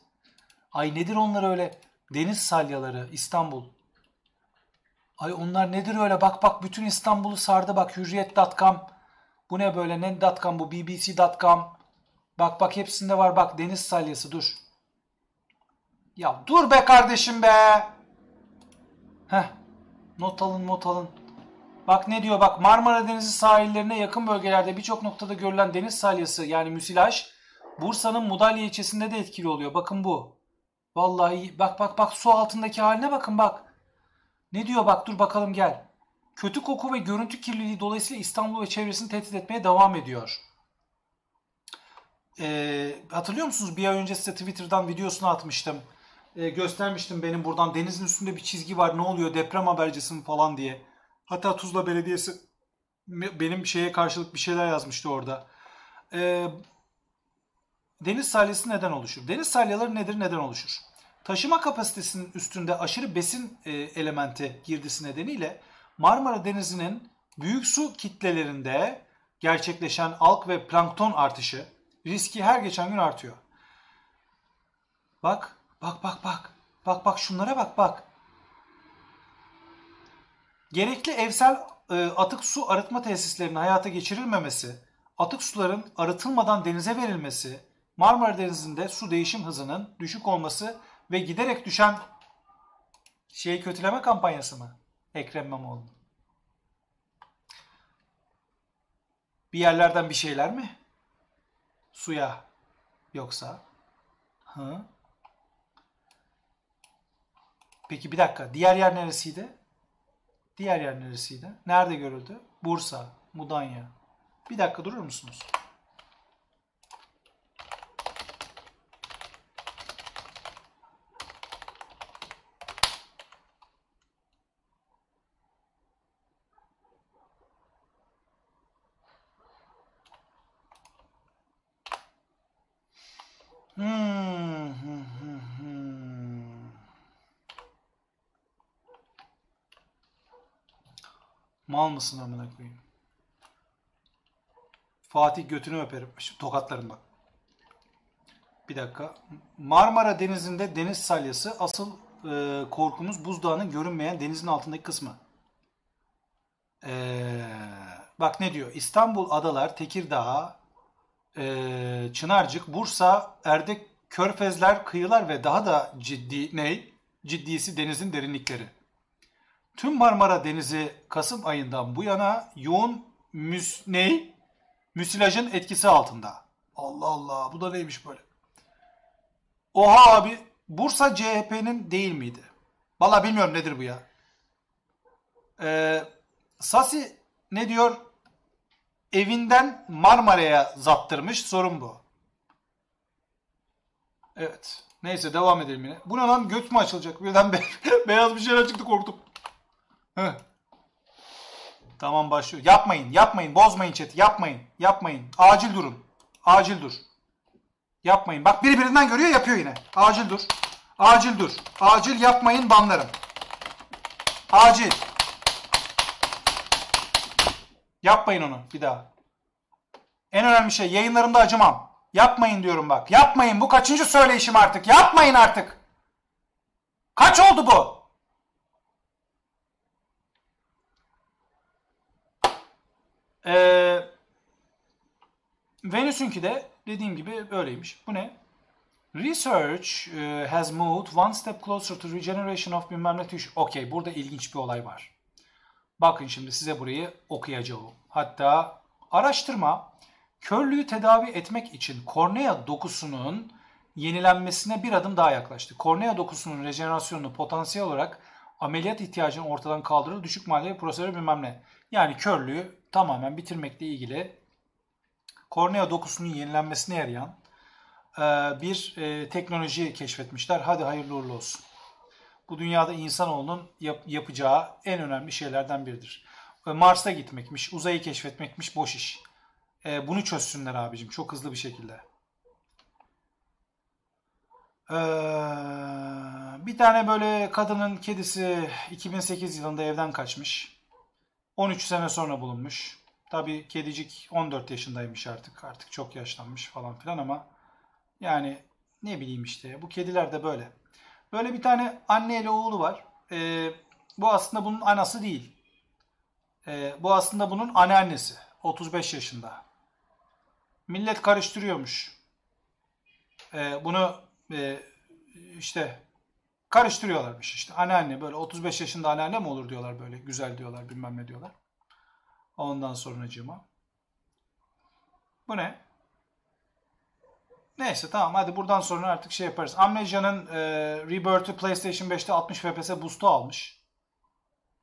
Ay nedir onlar öyle? Deniz salyaları İstanbul. Ay onlar nedir öyle? Bak bak bütün İstanbul'u sardı. Bak hürriyet nokta com. Bu ne böyle? ne nokta com bu? B B C nokta com. Bak bak hepsinde var. Bak deniz salyası. Dur. Ya dur be kardeşim be. Heh. Not alın not alın. Bak ne diyor? Bak Marmara Denizi sahillerine yakın bölgelerde birçok noktada görülen deniz salyası yani müsilaj Bursa'nın Mudanya ilçesinde de etkili oluyor. Bakın bu. Vallahi bak bak bak su altındaki haline bakın bak. Ne diyor bak dur bakalım gel. Kötü koku ve görüntü kirliliği dolayısıyla İstanbul ve çevresini tehdit etmeye devam ediyor. Ee, hatırlıyor musunuz? Bir ay önce size Twitter'dan videosunu atmıştım. Ee, göstermiştim benim buradan. Denizin üstünde bir çizgi var. Ne oluyor? Deprem habercisi mi falan diye. Hatta Tuzla Belediyesi benim şeye karşılık bir şeyler yazmıştı orada. Ee, deniz salyası neden oluşur? Deniz salyaları nedir? Neden oluşur? Taşıma kapasitesinin üstünde aşırı besin e, elementi girdisi nedeniyle Marmara Denizi'nin büyük su kitlelerinde gerçekleşen alg ve plankton artışı riski her geçen gün artıyor. Bak, bak, bak, bak. Bak, bak, şunlara bak, bak. Gerekli evsel e, atık su arıtma tesislerinin hayata geçirilmemesi, atık suların arıtılmadan denize verilmesi, Marmara Denizi'nde su değişim hızının düşük olması ve giderek düşen şeyi kötüleme kampanyası mı? Ekrem İmamoğlu. Bir yerlerden bir şeyler mi? Suya. Yoksa? Hı? Peki bir dakika. Diğer yer neresiydi? Diğer yer neresiydi? Nerede görüldü? Bursa, Mudanya. Bir dakika durur musunuz? Mal mısın amına koyayım? Fatih götünü öperim. Şimdi tokatlarım bak. Bir dakika. Marmara Denizi'nde deniz salyası. Asıl e, korkumuz buzdağının görünmeyen denizin altındaki kısmı. E, bak ne diyor? İstanbul, Adalar, Tekirdağ, e, Çınarcık, Bursa, Erdek, Körfezler, kıyılar ve daha da ciddi ne? Ciddisi denizin derinlikleri. Tüm Marmara Denizi Kasım ayından bu yana yoğun müs ney? müsilajın etkisi altında. Allah Allah, bu da neymiş böyle? Oha abi, Bursa C H P'nin değil miydi? Vallahi bilmiyorum nedir bu ya. Ee, Sasi ne diyor? Evinden Marmara'ya zattırmış, sorun bu. Evet, neyse devam edelim yine. Bu ne lan, göt mü açılacak? Birden be beyaz bir şeyler çıktı, korktum. Heh. Tamam başlıyor. Yapmayın, yapmayın, bozmayın chat'i, yapmayın, yapmayın. Acil durun, acil dur. Yapmayın. Bak biri birinden görüyor, yapıyor yine. Acil dur, acil dur, acil yapmayın, banlarım. Acil. Yapmayın onu bir daha. En önemli şey, yayınlarımda acımam. Yapmayın diyorum bak, yapmayın. Bu kaçıncı söyleyişim artık? Yapmayın artık. Kaç oldu bu? Ee, Venüs'ünki de dediğim gibi böyleymiş. Bu ne? Research uh, has moved one step closer to regeneration of bilmem ne tissue. Okey, burada ilginç bir olay var. Bakın şimdi size burayı okuyacağım. Hatta araştırma körlüğü tedavi etmek için kornea dokusunun yenilenmesine bir adım daha yaklaştı. Kornea dokusunun rejenerasyonunu potansiyel olarak ameliyat ihtiyacını ortadan kaldırır, düşük maliyetli prosedür bilmem ne. Yani körlüğü tamamen bitirmekle ilgili kornea dokusunun yenilenmesine yarayan bir teknoloji keşfetmişler. Hadi hayırlı uğurlu olsun. Bu dünyada insanoğlunun yap yapacağı en önemli şeylerden biridir. Mars'a gitmekmiş, uzayı keşfetmekmiş, boş iş. Bunu çözsünler abicim çok hızlı bir şekilde. Bir tane böyle kadının kedisi iki bin sekiz yılında evden kaçmış. on üç sene sonra bulunmuş. Tabii kedicik on dört yaşındaymış artık. Artık çok yaşlanmış falan filan ama yani ne bileyim işte. Bu kediler de böyle. Böyle bir tane anne ile oğlu var. Ee, bu aslında bunun anası değil. Ee, bu aslında bunun anneannesi. otuz beş yaşında. Millet karıştırıyormuş. Ee, bunu e, işte... Karıştırıyorlarmış işte. Anneanne böyle otuz beş yaşında anneanne mi olur diyorlar böyle. Güzel diyorlar, bilmem ne diyorlar. Ondan sonracığıma. Bu ne? Neyse tamam, hadi buradan sonra artık şey yaparız. Amnesia'nın e, Rebirth'ü PlayStation beşte altmış F P S boost'u almış.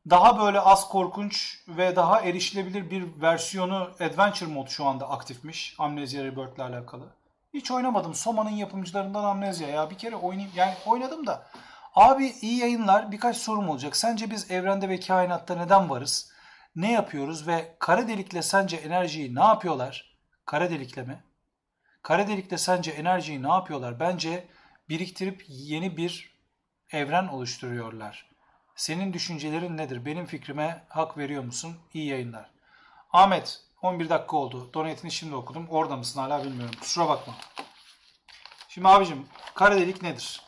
Daha böyle az korkunç ve daha erişilebilir bir versiyonu Adventure mod şu anda aktifmiş. Amnesia Rebirth'le alakalı. Hiç oynamadım. Soma'nın yapımcılarından Amnesia ya. Bir kere oynayayım. Yani oynadım da. Abi iyi yayınlar. Birkaç sorum olacak. Sence biz evrende ve kainatta neden varız? Ne yapıyoruz ve kara delikle sence enerjiyi ne yapıyorlar? Kara delikle mi? Kara delikle sence enerjiyi ne yapıyorlar? Bence biriktirip yeni bir evren oluşturuyorlar. Senin düşüncelerin nedir? Benim fikrime hak veriyor musun? İyi yayınlar. Ahmet, on bir dakika oldu. Donate'ini şimdi okudum. Orada mısın hala bilmiyorum. Kusura bakma. Şimdi abicim, kara delik nedir?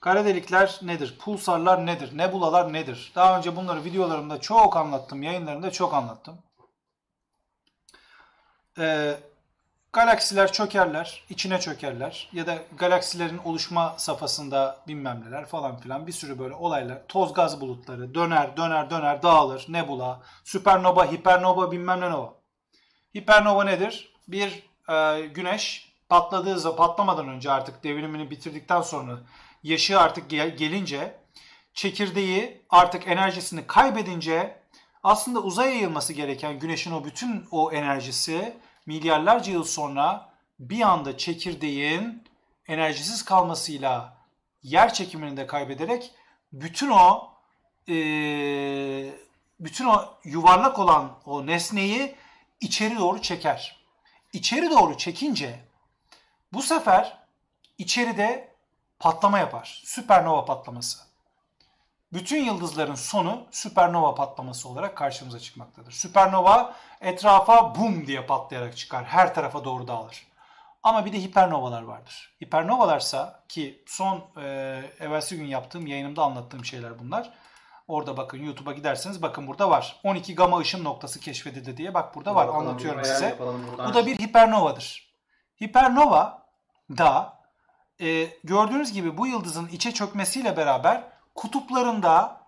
Kara delikler nedir? Pulsarlar nedir? Nebulalar nedir? Daha önce bunları videolarımda çok anlattım. Yayınlarımda çok anlattım. Ee, galaksiler çökerler. İçine çökerler. Ya da galaksilerin oluşma safhasında bilmem neler falan filan. Bir sürü böyle olaylar. Toz gaz bulutları. Döner, döner, döner. Dağılır. Nebula. Süpernova, hipernova, bilmem ne nova. Hipernova nedir? Bir e, güneş patladığı, patlamadan önce artık devrimini bitirdikten sonra yaşı artık gel, gelince, çekirdeği artık enerjisini kaybedince aslında uzaya yayılması gereken güneşin o bütün o enerjisi milyarlarca yıl sonra bir anda çekirdeğin enerjisiz kalmasıyla yer çekimini de kaybederek bütün o e, bütün o yuvarlak olan o nesneyi içeri doğru çeker. İçeri doğru çekince bu sefer içeride patlama yapar. Süpernova patlaması. Bütün yıldızların sonu süpernova patlaması olarak karşımıza çıkmaktadır. Süpernova etrafa bum diye patlayarak çıkar. Her tarafa doğru dağılır. Ama bir de hipernovalar vardır. Hipernovalarsa ki son e, evvelsi gün yaptığım yayınımda anlattığım şeyler bunlar. Orada bakın, YouTube'a giderseniz bakın burada var. on iki gama ışın noktası keşfedildi diye bak burada ya var. Bakalım, anlatıyorum size. Yapalım, bu da bir hipernovadır. Hipernova da Ee, gördüğünüz gibi bu yıldızın içe çökmesiyle beraber kutuplarında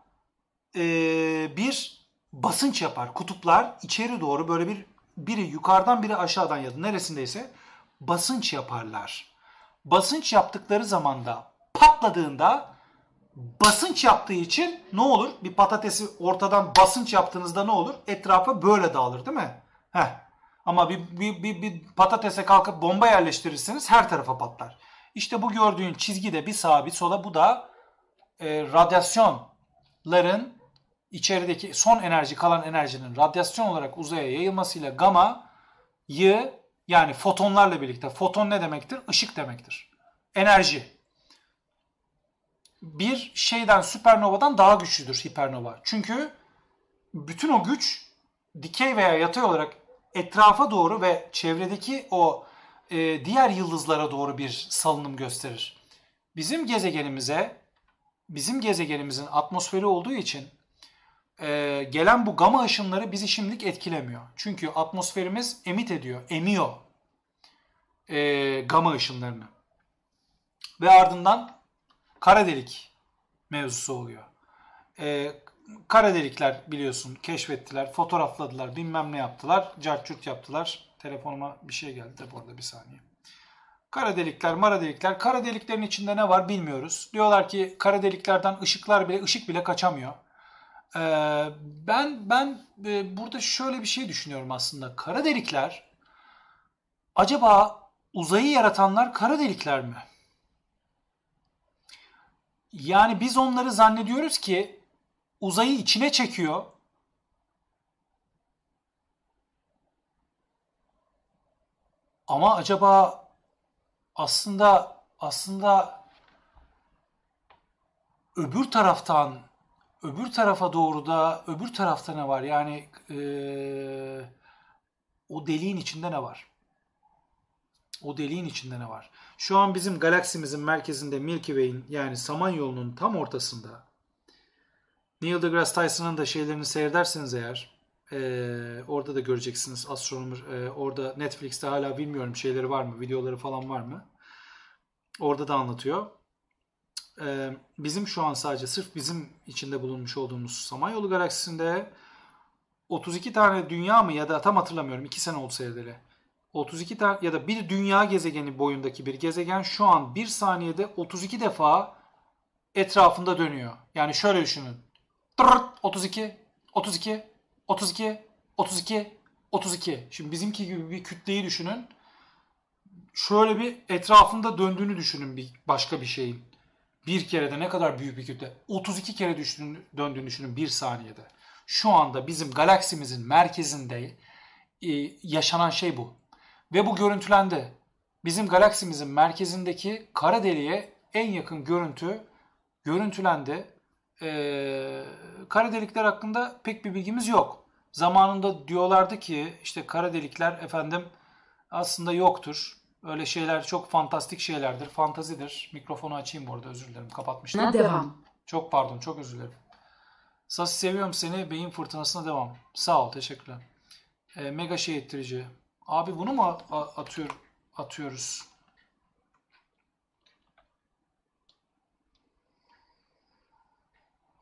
e, bir basınç yapar. Kutuplar içeri doğru böyle bir biri yukarıdan biri aşağıdan ya da neresindeyse basınç yaparlar. Basınç yaptıkları zaman da patladığında basınç yaptığı için ne olur? Bir patatesi ortadan basınç yaptığınızda ne olur? Etrafa böyle dağılır değil mi? Heh. Ama bir, bir, bir, bir patatese kalkıp bomba yerleştirirseniz her tarafa patlar. İşte bu gördüğün çizgi de bir sağa bir sola, bu da e, radyasyonların içerideki son enerji, kalan enerjinin radyasyon olarak uzaya yayılmasıyla gama'yı, yani fotonlarla birlikte, foton ne demektir? Işık demektir. Enerji. Bir şeyden, süpernovadan daha güçlüdür hipernova. Çünkü bütün o güç dikey veya yatay olarak etrafa doğru ve çevredeki o diğer yıldızlara doğru bir salınım gösterir. Bizim gezegenimize, bizim gezegenimizin atmosferi olduğu için gelen bu gama ışınları bizi şimdilik etkilemiyor. Çünkü atmosferimiz emit ediyor, emiyor gama ışınlarını. Ve ardından kara delik mevzusu oluyor. Kara delikler biliyorsun keşfettiler, fotoğrafladılar, bilmem ne yaptılar, carçurt yaptılar. Telefonuma bir şey geldi de bu arada, bir saniye. Kara delikler, mara delikler. Kara deliklerin içinde ne var bilmiyoruz. Diyorlar ki kara deliklerden ışıklar bile, ışık bile kaçamıyor. Ee, ben ben e, burada şöyle bir şey düşünüyorum aslında. Kara delikler, acaba uzayı yaratanlar kara delikler mi? Yani biz onları zannediyoruz ki uzayı içine çekiyor. Ama acaba aslında aslında öbür taraftan öbür tarafa doğru da öbür tarafta ne var? Yani ee, o deliğin içinde ne var? O deliğin içinde ne var? Şu an bizim galaksimizin merkezinde Milky Way'in, yani Samanyolu'nun tam ortasında, Neil deGrasse Tyson'ın da şeylerini seyrederseniz eğer, Ee, orada da göreceksiniz astronomer, e, orada Netflix'te hala bilmiyorum şeyleri var mı, videoları falan var mı, orada da anlatıyor. Ee, bizim şu an sadece sırf bizim içinde bulunmuş olduğumuz Samanyolu galaksisinde otuz iki tane dünya mı, ya da tam hatırlamıyorum, iki sene oldu seyredeli, otuz iki tane ya da bir dünya gezegeni boyundaki bir gezegen şu an bir saniyede otuz iki defa etrafında dönüyor. Yani şöyle düşünün, otuz iki otuz iki otuz iki otuz iki otuz iki. Şimdi bizimki gibi bir kütleyi düşünün. Şöyle bir etrafında döndüğünü düşünün bir başka bir şeyin. Bir kerede ne kadar büyük bir kütle. otuz iki kere düşünün, döndüğünü düşünün bir saniyede. Şu anda bizim galaksimizin merkezinde e, yaşanan şey bu. Ve bu görüntülendi. Bizim galaksimizin merkezindeki kara deliğe en yakın görüntü görüntülendi. Ee, kara delikler hakkında pek bir bilgimiz yok. Zamanında diyorlardı ki işte kara delikler efendim aslında yoktur. Öyle şeyler çok fantastik şeylerdir. Fantazidir. Mikrofonu açayım bu arada, özür dilerim. Kapatmıştım. Ne devam. Çok pardon, çok özür dilerim. Sasi seviyorum seni. Beyin fırtınasına devam. Sağ ol, teşekkürler. Ee, mega şey ettirici. Abi bunu mu atıyor, atıyoruz?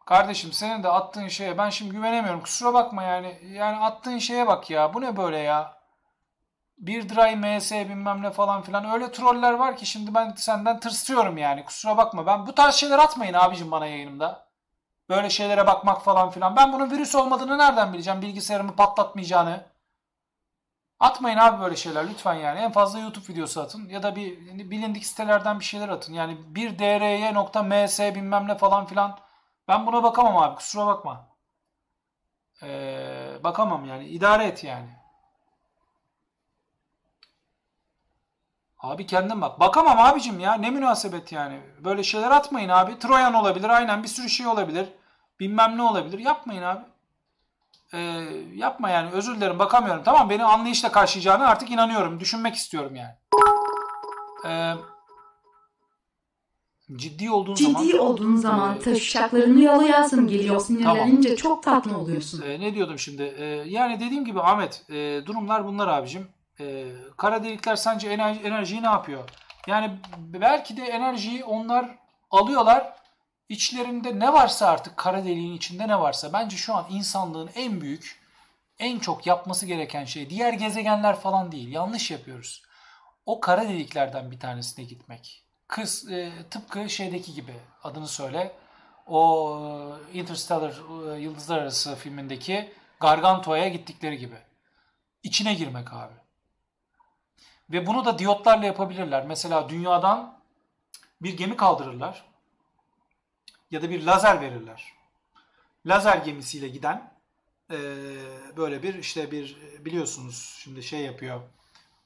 Kardeşim senin de attığın şeye ben şimdi güvenemiyorum. Kusura bakma yani. Yani attığın şeye bak ya. Bu ne böyle ya? Bir dry ms bilmem ne falan filan. Öyle troller var ki şimdi ben senden tırsıyorum yani. Kusura bakma. Ben bu tarz şeyler atmayın abicim bana yayınımda. Böyle şeylere bakmak falan filan. Ben bunun virüs olmadığını nereden bileceğim? Bilgisayarımı patlatmayacağını. Atmayın abi böyle şeyler lütfen yani. En fazla YouTube videosu atın ya da bir bilindik sitelerden bir şeyler atın. Yani bir dry.ms bilmem ne falan filan. Ben buna bakamam abi, kusura bakma. Ee, bakamam yani. İdare et yani. Abi kendin bak. Bakamam abicim ya. Ne münasebet yani. Böyle şeyler atmayın abi. Trojan olabilir. Aynen bir sürü şey olabilir. Bilmem ne olabilir. Yapmayın abi. Ee, yapma yani. Özür dilerim. Bakamıyorum. Tamam, beni anlayışla karşılayacağını artık inanıyorum. Düşünmek istiyorum yani. Eee Ciddi olduğun Ciddi zaman, olduğun zaman taşacaklarını yalayasın geliyor. Sinirlenince tamam. Çok tatlı oluyorsun. Ee, ne diyordum şimdi? Ee, yani dediğim gibi Ahmet, e, durumlar bunlar abicim. E, kara delikler sence enerji, enerjiyi ne yapıyor? Yani belki de enerjiyi onlar alıyorlar. İçlerinde ne varsa artık, kara deliğin içinde ne varsa. Bence şu an insanlığın en büyük, en çok yapması gereken şey diğer gezegenler falan değil. Yanlış yapıyoruz. O kara deliklerden bir tanesine gitmek. Kız e, tıpkı şeydeki gibi, adını söyle, o e, Interstellar e, Yıldızlar Arası filmindeki Gargantua'ya gittikleri gibi. İçine girmek abi. Ve bunu da diyotlarla yapabilirler. Mesela dünyadan bir gemi kaldırırlar ya da bir lazer verirler. Lazer gemisiyle giden e, böyle bir işte bir biliyorsunuz şimdi şey yapıyor.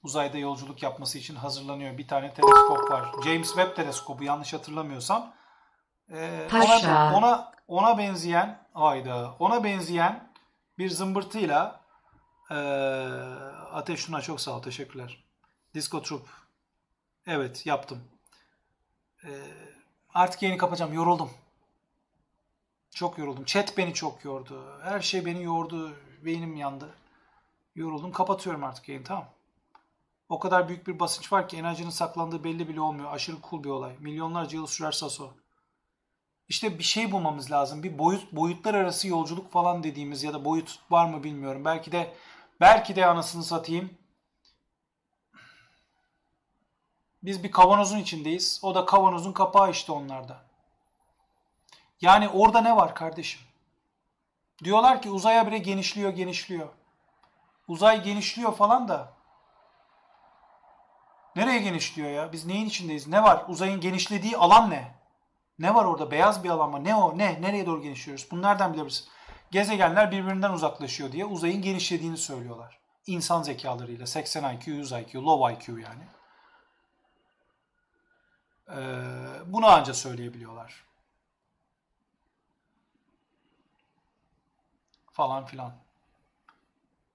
Uzayda yolculuk yapması için hazırlanıyor. Bir tane teleskop var. James Webb teleskobu yanlış hatırlamıyorsam. Ee, ona, ona ona benzeyen ayda ona benzeyen bir zımbırtıyla e, Ateş Şuna çok sağ ol. Teşekkürler. Disco Troop. Evet yaptım. E, artık yeni kapacağım. Yoruldum. Çok yoruldum. Chat beni çok yordu. Her şey beni yordu. Beynim yandı. Yoruldum. Kapatıyorum artık yayını. Tamam. O kadar büyük bir basınç var ki enerjinin saklandığı belli bile olmuyor. Aşırı cool bir olay. Milyonlarca yıl sürer Saso. İşte bir şey bulmamız lazım. Bir boyut, boyutlar arası yolculuk falan dediğimiz ya da boyut var mı bilmiyorum. Belki de belki de anasını satayım. Biz bir kavanozun içindeyiz. O da kavanozun kapağı işte onlarda. Yani orada ne var kardeşim? Diyorlar ki uzaya bile genişliyor genişliyor. Uzay genişliyor falan da. Nereye genişliyor ya? Biz neyin içindeyiz? Ne var? Uzayın genişlediği alan ne? Ne var orada? Beyaz bir alan mı? Ne o? Ne? Nereye doğru genişliyoruz? Bunu nereden bilebiliriz? Gezegenler birbirinden uzaklaşıyor diye uzayın genişlediğini söylüyorlar. İnsan zekalarıyla. seksen I Q, yüz I Q, low I Q yani. Ee, bunu anca söyleyebiliyorlar. Falan filan.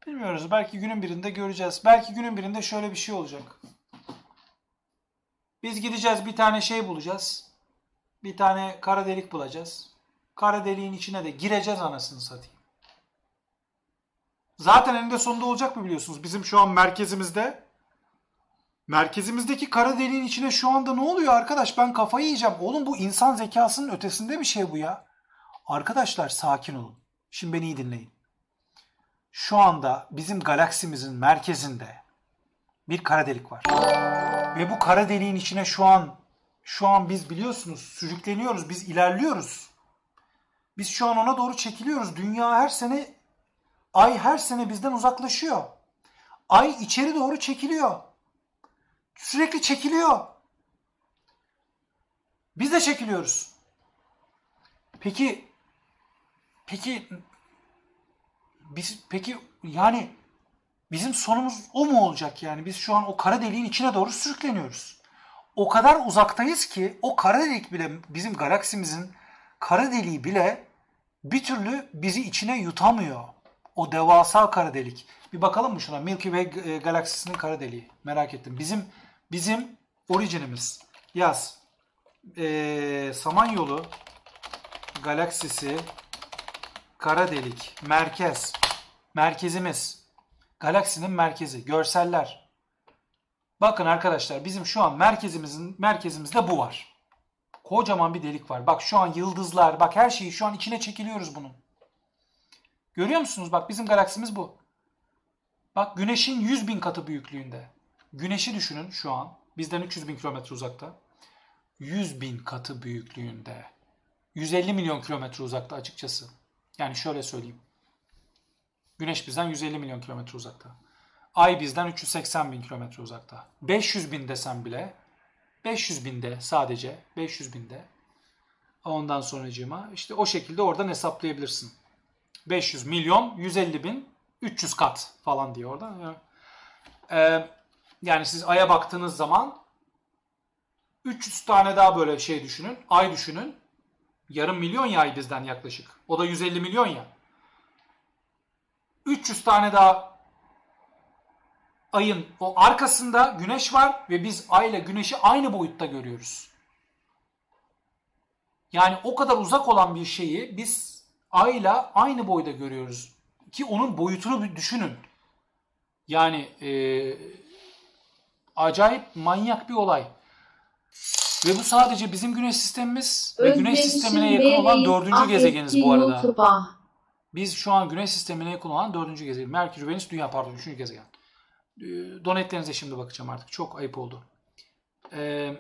Bilmiyoruz. Belki günün birinde göreceğiz. Belki günün birinde şöyle bir şey olacak. Biz gideceğiz, bir tane şey bulacağız. Bir tane kara delik bulacağız. Kara deliğin içine de gireceğiz anasını satayım. Zaten eninde sonunda olacak mı biliyorsunuz? Bizim şu an merkezimizde. Merkezimizdeki kara deliğin içine şu anda ne oluyor arkadaş? Ben kafayı yiyeceğim. Oğlum bu insan zekasının ötesinde bir şey bu ya. Arkadaşlar sakin olun. Şimdi beni iyi dinleyin. Şu anda bizim galaksimizin merkezinde bir kara delik var. Ve bu kara deliğin içine şu an şu an biz biliyorsunuz sürükleniyoruz. Biz ilerliyoruz. Biz şu an ona doğru çekiliyoruz. Dünya her sene, ay her sene bizden uzaklaşıyor. Ay içeri doğru çekiliyor. Sürekli çekiliyor. Biz de çekiliyoruz. Peki peki biz peki yani bizim sonumuz o mu olacak yani? Biz şu an o kara deliğin içine doğru sürükleniyoruz. O kadar uzaktayız ki o kara delik bile bizim galaksimizin kara deliği bile bir türlü bizi içine yutamıyor. O devasa kara delik. Bir bakalım mı şuna? Milky Way galaksisinin kara deliği. Merak ettim. Bizim bizim orijinimiz. Yaz. Ee, Samanyolu galaksisi kara delik. Merkez. Merkezimiz. Galaksinin merkezi. Görseller. Bakın arkadaşlar, bizim şu an merkezimizin merkezimizde bu var. Kocaman bir delik var. Bak şu an yıldızlar. Bak her şeyi şu an içine çekiliyoruz bunun. Görüyor musunuz? Bak bizim galaksimiz bu. Bak güneşin yüz bin katı büyüklüğünde. Güneşi düşünün şu an. Bizden üç yüz bin kilometre uzakta. yüz bin katı büyüklüğünde. yüz elli milyon kilometre uzakta açıkçası. Yani şöyle söyleyeyim. Güneş bizden yüz elli milyon kilometre uzakta. Ay bizden üç yüz seksen bin kilometre uzakta. beş yüz bin desem bile. beş yüz binde sadece. beş yüz binde. Ondan sonracığıma işte o şekilde oradan hesaplayabilirsin. beş yüz milyon, yüz elli bin, üç yüz kat falan diyor oradan. Ee, yani siz Ay'a baktığınız zaman üç yüz tane daha böyle şey düşünün. Ay düşünün. Yarım milyon ya Ay bizden yaklaşık. O da yüz elli milyon ya. üç yüz tane daha Ay'ın o arkasında Güneş var ve biz Ay'la Güneş'i aynı boyutta görüyoruz. Yani o kadar uzak olan bir şeyi biz Ay'la aynı boyda görüyoruz. Ki onun boyutunu bir düşünün. Yani e, acayip manyak bir olay. Ve bu sadece bizim güneş sistemimiz ve güneş sistemine yakın olan dördüncü gezegeniz bu arada. Biz şu an güneş sistemine yakın olan dördüncü gezegen. Merkür, Venüs, Dünya pardon üçüncü gezegen. Donetlerinize şimdi bakacağım artık. Çok ayıp oldu. E,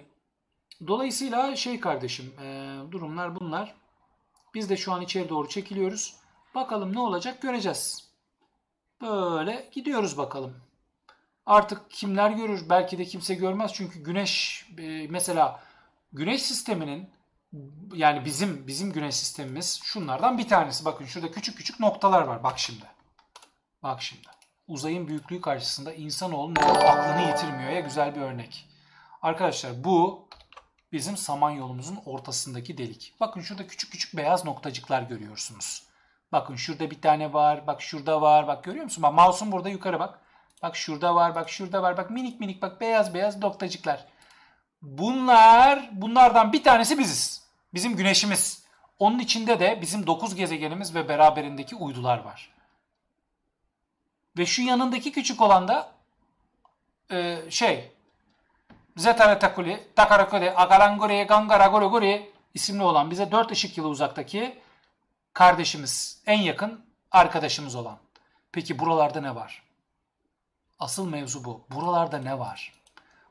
dolayısıyla şey kardeşim e, durumlar bunlar. Biz de şu an içeri doğru çekiliyoruz. Bakalım ne olacak göreceğiz. Böyle gidiyoruz bakalım. Artık kimler görür? Belki de kimse görmez. Çünkü güneş mesela güneş sisteminin yani bizim bizim güneş sistemimiz şunlardan bir tanesi. Bakın şurada küçük küçük noktalar var. Bak şimdi. Bak şimdi. Uzayın büyüklüğü karşısında insanoğlu aklını yitirmiyor ya, güzel bir örnek. Arkadaşlar bu bizim Samanyolumuzun ortasındaki delik. Bakın şurada küçük küçük beyaz noktacıklar görüyorsunuz. Bakın şurada bir tane var. Bak şurada var. Bak görüyor musun? Bak mouse'um burada yukarı bak. Bak şurada var. Bak şurada var. Bak minik minik bak beyaz beyaz noktacıklar. Bunlar bunlardan bir tanesi biziz. Bizim güneşimiz. Onun içinde de bizim dokuz gezegenimiz ve beraberindeki uydular var. Ve şu yanındaki küçük olan da e, şey Zetare Takuli, Takarakode, Agalangore, Gangaragorogore isimli olan bize dört ışık yılı uzaktaki kardeşimiz, en yakın arkadaşımız olan. Peki buralarda ne var? Asıl mevzu bu. Buralarda ne var?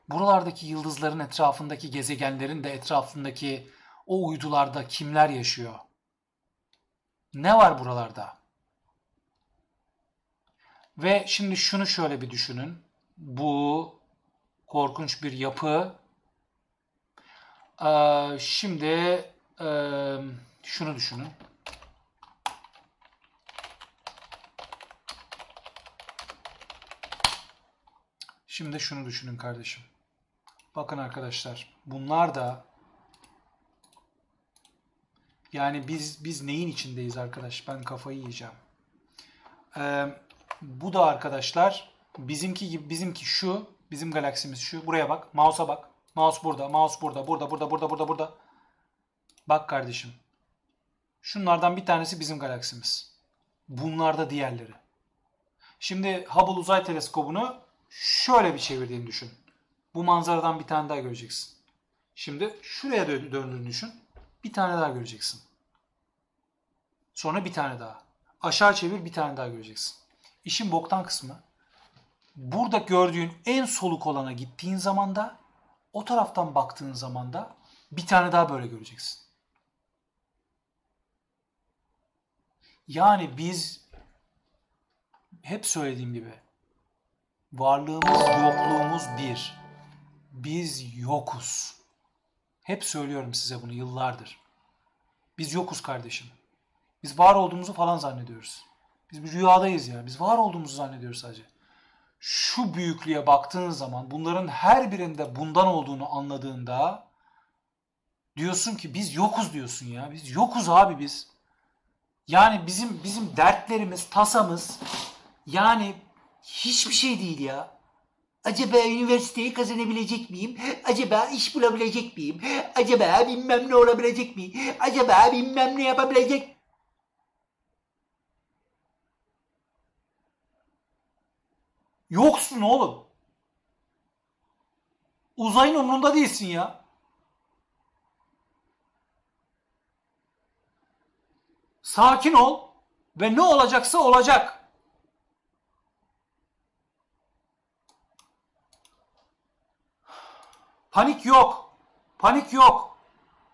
Buralardaki yıldızların etrafındaki gezegenlerin de etrafındaki o uydularda kimler yaşıyor? Ne var buralarda? Ve şimdi şunu şöyle bir düşünün. Bu korkunç bir yapı. Ee, şimdi e, şunu düşünün. Şimdi şunu düşünün kardeşim. Bakın arkadaşlar, bunlar da yani biz biz neyin içindeyiz arkadaş? Ben kafayı yiyeceğim. Ee, bu da arkadaşlar bizimki gibi bizimki şu. Bizim galaksimiz şu. Buraya bak. Mouse'a bak. Mouse burada. Mouse burada. Burada. Burada. Burada. Burada. Burada. Bak kardeşim. Şunlardan bir tanesi bizim galaksimiz. Bunlar da diğerleri. Şimdi Hubble uzay teleskobunu şöyle bir çevirdiğini düşün. Bu manzaradan bir tane daha göreceksin. Şimdi şuraya döndüğünü düşün. Bir tane daha göreceksin. Sonra bir tane daha. Aşağı çevir, bir tane daha göreceksin. İşin boktan kısmı. Burada gördüğün en soluk olana gittiğin zaman da o taraftan baktığın zaman da bir tane daha böyle göreceksin. Yani biz hep söylediğim gibi varlığımız yokluğumuz bir. Biz yokuz. Hep söylüyorum size bunu yıllardır. Biz yokuz kardeşim. Biz var olduğumuzu falan zannediyoruz. Biz bir rüyadayız ya. Biz var olduğumuzu zannediyoruz sadece. Şu büyüklüğe baktığın zaman bunların her birinde bundan olduğunu anladığında diyorsun ki biz yokuz diyorsun ya. Biz yokuz abi biz. Yani bizim bizim dertlerimiz, tasamız yani hiçbir şey değil ya. Acaba üniversiteyi kazanabilecek miyim? Acaba iş bulabilecek miyim? Acaba bilmem ne olabilecek miyim? Acaba bilmem ne yapabilecek. Yoksun oğlum. Uzayın umrunda değilsin ya. Sakin ol ve ne olacaksa olacak. Panik yok. Panik yok.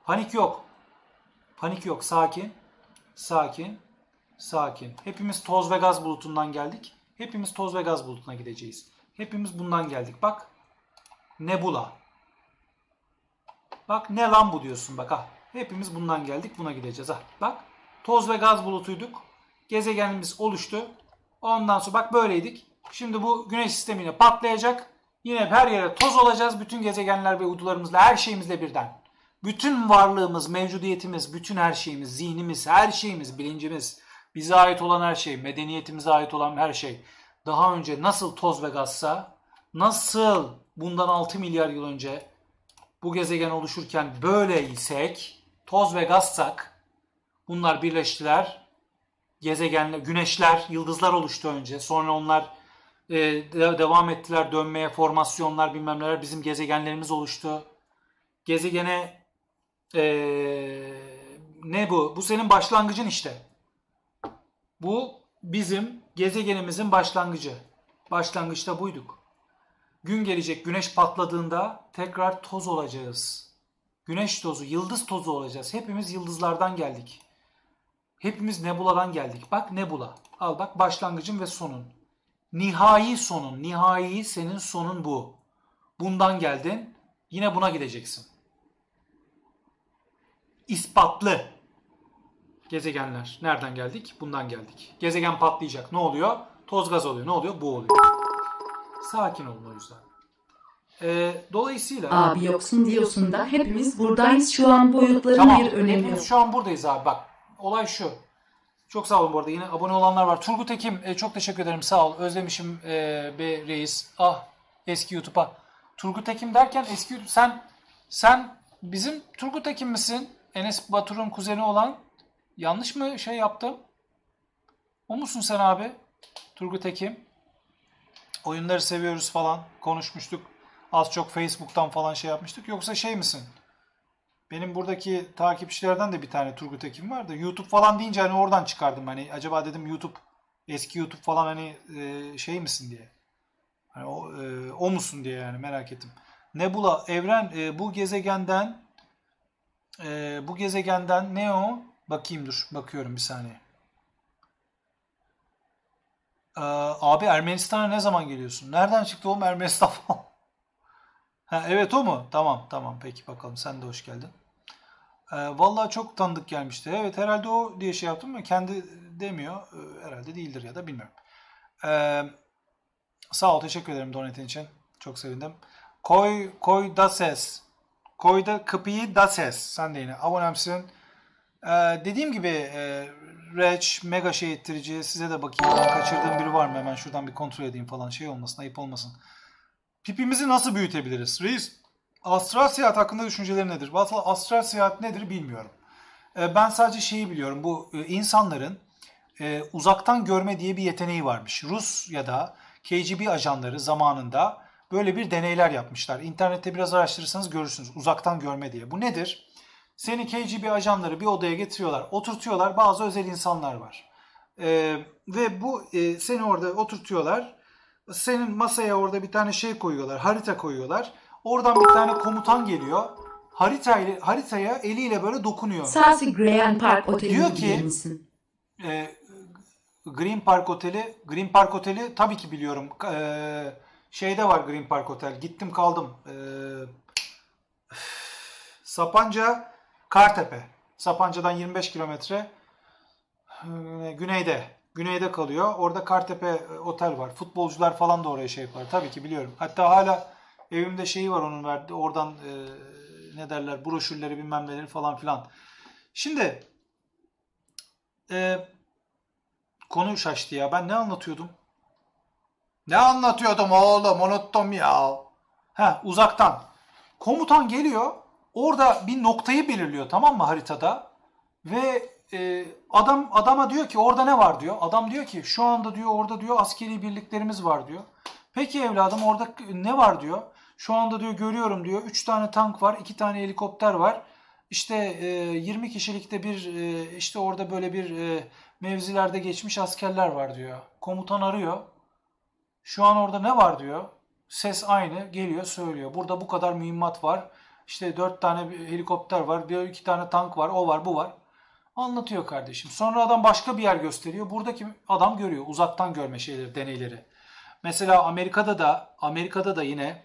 Panik yok. Panik yok. Sakin. Sakin. Sakin. Hepimiz toz ve gaz bulutundan geldik. Hepimiz toz ve gaz bulutuna gideceğiz. Hepimiz bundan geldik. Bak. Nebula. Bak ne lan bu diyorsun bak ha. Hepimiz bundan geldik. Buna gideceğiz ha. Bak. Toz ve gaz bulutuyduk. Gezegenimiz oluştu. Ondan sonra bak böyleydik. Şimdi bu güneş sistemine patlayacak. Yine her yere toz olacağız. Bütün gezegenler ve uydularımızla, her şeyimizle birden. Bütün varlığımız, mevcudiyetimiz, bütün her şeyimiz, zihnimiz, her şeyimiz, bilincimiz, bize ait olan her şey, medeniyetimize ait olan her şey. Daha önce nasıl toz ve gazsa, nasıl bundan altı milyar yıl önce bu gezegen oluşurken böyleysek, toz ve gazsak, bunlar birleştiler. Gezegenler, güneşler, yıldızlar oluştu önce. Sonra onlar Ee, devam ettiler dönmeye, formasyonlar bilmem neler, bizim gezegenlerimiz oluştu. Gezegene ee, ne bu? Bu senin başlangıcın işte. Bu bizim gezegenimizin başlangıcı. Başlangıçta buyduk. Gün gelecek, güneş patladığında tekrar toz olacağız. Güneş tozu, yıldız tozu olacağız. Hepimiz yıldızlardan geldik. Hepimiz nebuladan geldik. Bak nebula. Al bak başlangıcın ve sonun. Nihai sonun, nihai senin sonun bu. Bundan geldin, yine buna gideceksin. İspatlı. Gezegenler, nereden geldik? Bundan geldik. Gezegen patlayacak, ne oluyor? Toz gaz oluyor, ne oluyor? Bu oluyor. Sakin olun o yüzden. Ee, dolayısıyla... Abi yoksun diyorsun da hepimiz buradayız. Şu an boyutların tamam, bir önemi yok. Şu an buradayız abi bak. Olay şu. Çok sağ olun bu arada. Yine abone olanlar var. Turgut Ekim e, çok teşekkür ederim. Sağ ol. Özlemişim e, be reis. Ah eski YouTube'a. Turgut Ekim derken eski YouTube. Sen sen bizim Turgut Ekim misin? Enes Batur'un kuzeni olan. Yanlış mı şey yaptım? O musun sen abi? Turgut Ekim. Oyunları seviyoruz falan. Konuşmuştuk. Az çok Facebook'tan falan şey yapmıştık. Yoksa şey misin? Benim buradaki takipçilerden de bir tane Turgut Ekim var da YouTube falan deyince hani oradan çıkardım. Hani acaba dedim YouTube, eski YouTube falan hani e, şey misin diye. Hani o, e, o musun diye yani merak ettim. Nebula, evren e, bu gezegenden e, bu gezegenden ne o? Bakayım dur. Bakıyorum bir saniye. E, abi Ermenistan'a ne zaman geliyorsun? Nereden çıktı oğlum Ermenistan falan? Ha, evet o mu? Tamam tamam peki bakalım sen de hoş geldin. Ee, vallahi çok tanıdık gelmişti. Evet herhalde o diye şey yaptım mı? Kendi demiyor. Ee, herhalde değildir ya da bilmiyorum. Ee, sağ ol teşekkür ederim donetin için. Çok sevindim. Koy koy da ses. Koy da kıpıyı da ses. Sen de yine abonemsin. Ee, dediğim gibi e, Reç mega şey ettirici. Size de bakayım. Kaçırdığım biri var mı? Hemen şuradan bir kontrol edeyim falan. Şey olmasın ayıp olmasın. Pipimizi nasıl büyütebiliriz? Reis, astral seyahat hakkında düşünceleri nedir? Valla astral seyahat nedir bilmiyorum. Ben sadece şeyi biliyorum. Bu insanların uzaktan görme diye bir yeteneği varmış. Rus ya da K G B ajanları zamanında böyle bir deneyler yapmışlar. İnternette biraz araştırırsanız görürsünüz. Uzaktan görme diye. Bu nedir? Seni K G B ajanları bir odaya getiriyorlar. Oturtuyorlar. Bazı özel insanlar var. Ve bu seni orada oturtuyorlar. Senin masaya orada bir tane şey koyuyorlar, harita koyuyorlar. Oradan bir tane komutan geliyor. Haritayla, haritaya eliyle böyle dokunuyor. Sasi Green Park Oteli diyor ki, e, Green Park Oteli, Green Park Oteli tabii ki biliyorum. E, şeyde var Green Park Otel. Gittim kaldım. E, Sapanca, Kartepe. Sapanca'dan yirmi beş kilometre e, güneyde. Güneyde kalıyor. Orada Kartepe Otel var. Futbolcular falan da oraya şey yapar. Tabii ki biliyorum. Hatta hala evimde şeyi var onun verdiği. Oradan e, ne derler, broşürleri bilmem neleri falan filan. Şimdi e, konu şaştı ya. Ben ne anlatıyordum? Ne anlatıyordum oğlum? Unuttum ya. Heh, uzaktan. Komutan geliyor. Orada bir noktayı belirliyor, tamam mı, haritada. Ve e, adam adama diyor ki orada ne var diyor. Adam diyor ki şu anda diyor orada diyor askeri birliklerimiz var diyor. Peki evladım orada ne var diyor. Şu anda diyor görüyorum diyor üç tane tank var, iki tane helikopter var. İşte e, yirmi kişilikte bir e, işte orada böyle bir e, mevzilerde geçmiş askerler var diyor. Komutan arıyor. Şu an orada ne var diyor. Ses aynı geliyor, söylüyor. Burada bu kadar mühimmat var. İşte dört tane helikopter var. Bir iki tane tank var. O var, bu var. Anlatıyor kardeşim. Sonra adam başka bir yer gösteriyor. Buradaki adam görüyor. Uzaktan görme şeyleri, deneyleri. Mesela Amerika'da da Amerika'da da yine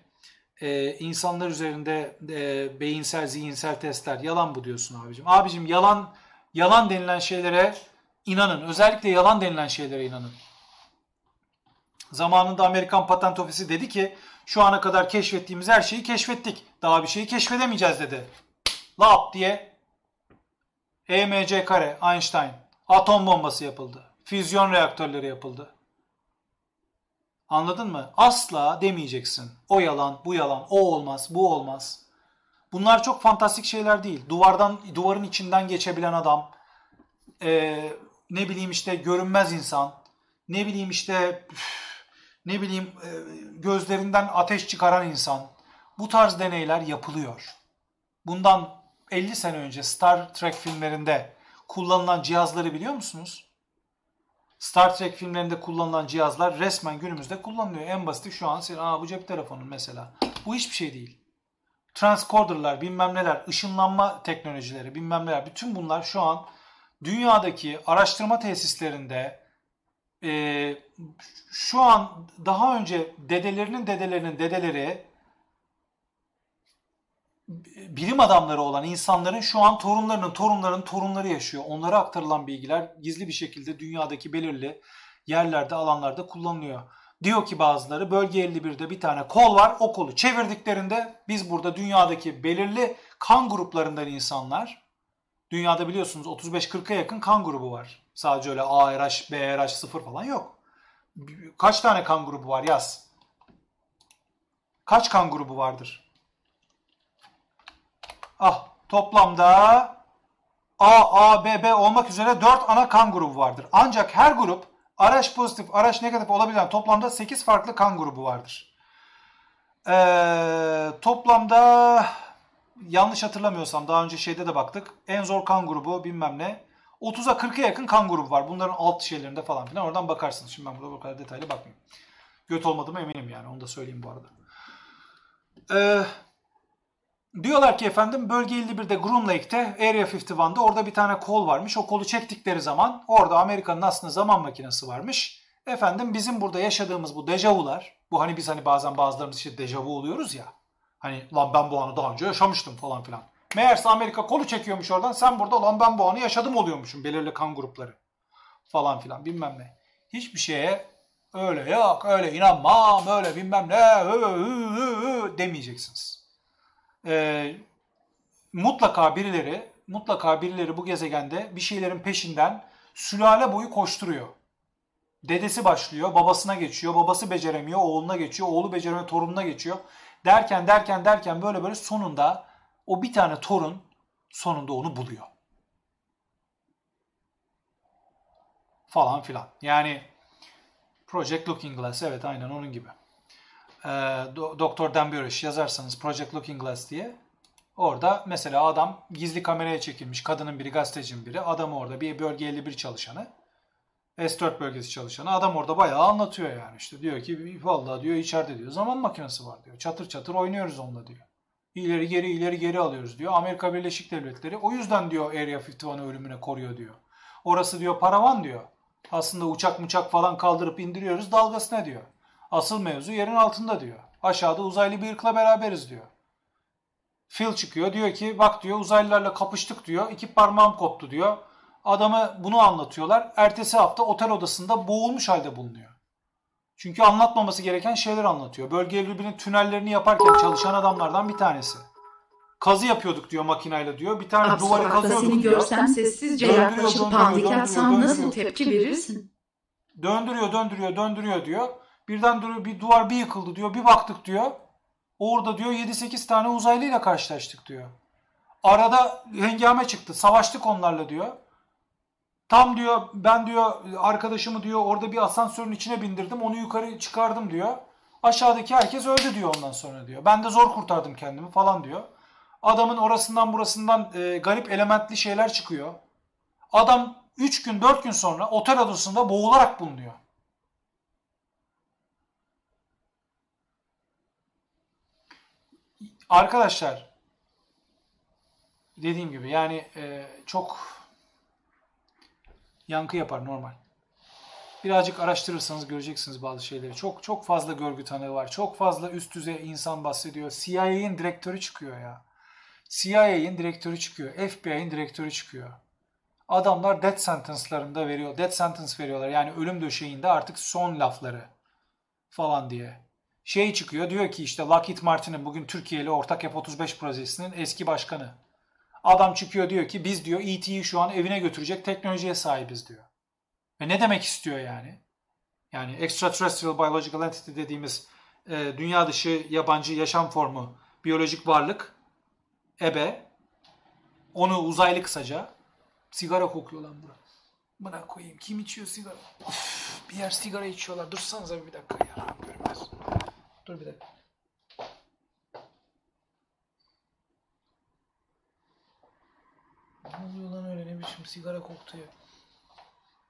e, insanlar üzerinde e, beyinsel, zihinsel testler. Yalan bu diyorsun abicim. Abicim yalan yalan denilen şeylere inanın. Özellikle yalan denilen şeylere inanın. Zamanında Amerikan Patent Ofisi dedi ki şu ana kadar keşfettiğimiz her şeyi keşfettik. Daha bir şeyi keşfedemeyeceğiz dedi. Lap diye E M C kare, Einstein. Atom bombası yapıldı. Füzyon reaktörleri yapıldı. Anladın mı? Asla demeyeceksin. O yalan, bu yalan, o olmaz, bu olmaz. Bunlar çok fantastik şeyler değil. Duvardan, duvarın içinden geçebilen adam, ee, ne bileyim işte görünmez insan, ne bileyim işte... Üf, ne bileyim gözlerinden ateş çıkaran insan. Bu tarz deneyler yapılıyor. Bundan elli sene önce Star Trek filmlerinde kullanılan cihazları biliyor musunuz? Star Trek filmlerinde kullanılan cihazlar resmen günümüzde kullanılıyor. En basiti şu an senin, aa bu cep telefonun mesela. Bu hiçbir şey değil. Transcorder'lar, bilmem neler, ışınlanma teknolojileri, bilmem neler. Bütün bunlar şu an dünyadaki araştırma tesislerinde Ee, şu an daha önce dedelerinin dedelerinin dedeleri bilim adamları olan insanların şu an torunlarının torunlarının torunları yaşıyor. Onlara aktarılan bilgiler gizli bir şekilde dünyadaki belirli yerlerde, alanlarda kullanılıyor. Diyor ki bazıları bölge elli bir'de bir tane kol var. O kolu çevirdiklerinde biz burada dünyadaki belirli kan gruplarından insanlar, dünyada biliyorsunuz otuz beş kırk'a yakın kan grubu var. Sadece öyle A R H, B R H, sıfır falan yok. Kaç tane kan grubu var yaz. Kaç kan grubu vardır? Ah, toplamda A, A, B, B olmak üzere dört ana kan grubu vardır. Ancak her grup A R H pozitif, A R H negatif olabilen toplamda sekiz farklı kan grubu vardır. Ee, toplamda yanlış hatırlamıyorsam daha önce şeyde de baktık. En zor kan grubu bilmem ne. otuz'a kırk'a yakın kan grubu var. Bunların alt şeylerinde falan filan. Oradan bakarsınız. Şimdi ben burada bu kadar detaylı bakmayayım. Göt olmadığıma eminim yani. Onu da söyleyeyim bu arada. Ee, diyorlar ki efendim bölge elli bir'de Groom Lake'te Area elli bir'de orada bir tane kol varmış. O kolu çektikleri zaman orada Amerika'nın aslında zaman makinesi varmış. Efendim bizim burada yaşadığımız bu dejavular. Bu hani biz hani bazen bazılarımız işte dejavu oluyoruz ya. Hani lan ben bu anı daha önce yaşamıştım falan filan. Meğerse Amerika kolu çekiyormuş oradan. Sen burada lan ben bu anı yaşadım oluyormuşum. Belirli kan grupları falan filan bilmem ne. Hiçbir şeye öyle yok, öyle inanmam, öyle bilmem ne ö, ö, ö, demeyeceksiniz. Ee, mutlaka birileri, mutlaka birileri bu gezegende bir şeylerin peşinden sülale boyu koşturuyor. Dedesi başlıyor, babasına geçiyor, babası beceremiyor, oğluna geçiyor, oğlu beceremiyor, torununa geçiyor. Derken derken derken böyle böyle sonunda... O bir tane torun sonunda onu buluyor. Falan filan. Yani Project Looking Glass. Evet aynen onun gibi. Ee, Doktor Dembiyoruz yazarsanız Project Looking Glass diye. Orada mesela adam gizli kameraya çekilmiş. Kadının biri, gazetecinin biri. Adam orada bir bölge elli bir çalışanı. S dört bölgesi çalışanı. Adam orada bayağı anlatıyor yani. İşte diyor ki vallahi diyor içeride diyor zaman makinesi var diyor. Çatır çatır oynuyoruz onunla diyor. İleri geri ileri geri alıyoruz diyor. Amerika Birleşik Devletleri o yüzden diyor Area elli bir'i ölümüne koruyor diyor. Orası diyor paravan diyor. Aslında uçak muçak falan kaldırıp indiriyoruz dalgasına diyor. Asıl mevzu yerin altında diyor. Aşağıda uzaylı bir ırkla beraberiz diyor. Phil çıkıyor diyor ki bak diyor uzaylılarla kapıştık diyor. İki parmağım koptu diyor. Adamı bunu anlatıyorlar. Ertesi hafta otel odasında boğulmuş halde bulunuyor. Çünkü anlatmaması gereken şeyler anlatıyor. Bölge elli bir'in tünellerini yaparken çalışan adamlardan bir tanesi. kazı yapıyorduk diyor makinayla diyor. Bir tane Absolut, duvarı kazıyorduk seni diyor. Görsem sessizce yaklaşıp pandikersen nasıl tepki verirsin? Döndürüyor, döndürüyor, döndürüyor diyor. Birden duruyor, bir duvar bir yıkıldı diyor. Bir baktık diyor. Orada diyor yedi sekiz tane uzaylıyla karşılaştık diyor. Arada hengame çıktı. Savaştık onlarla diyor. Tam diyor ben diyor arkadaşımı diyor orada bir asansörün içine bindirdim. Onu yukarı çıkardım diyor. Aşağıdaki herkes öldü diyor ondan sonra diyor. Ben de zor kurtardım kendimi falan diyor. Adamın orasından burasından e, garip elementli şeyler çıkıyor. Adam üç gün dört gün sonra otel odasında boğularak bulunuyor. Arkadaşlar dediğim gibi yani e, çok yankı yapar normal. Birazcık araştırırsanız göreceksiniz bazı şeyleri. Çok çok fazla görgü tanığı var. Çok fazla üst düzey insan bahsediyor. C I A'nin direktörü çıkıyor ya. C I A'nin direktörü çıkıyor. F B I'nin direktörü çıkıyor. Adamlar death sentence'larında veriyor. Death sentence veriyorlar. Yani ölüm döşeğinde artık son lafları falan diye. Şey çıkıyor diyor ki işte Lockheed Martin'in bugün Türkiye'li ortak F otuz beş projesinin eski başkanı. Adam çıkıyor diyor ki biz diyor E T'yi şu an evine götürecek teknolojiye sahibiz diyor. Ve ne demek istiyor yani? Yani extraterrestrial biological entity dediğimiz e, dünya dışı yabancı yaşam formu, biyolojik varlık, ebe, onu uzaylı kısaca. Sigara kokuyor lan bura. Bana koyayım. Kim içiyor sigara? Of, bir yer sigara içiyorlar. Dursanıza bir dakika ya. Görmez. Dur bir dakika. Ne oluyor lan öyle ne biçim sigara koktu ya.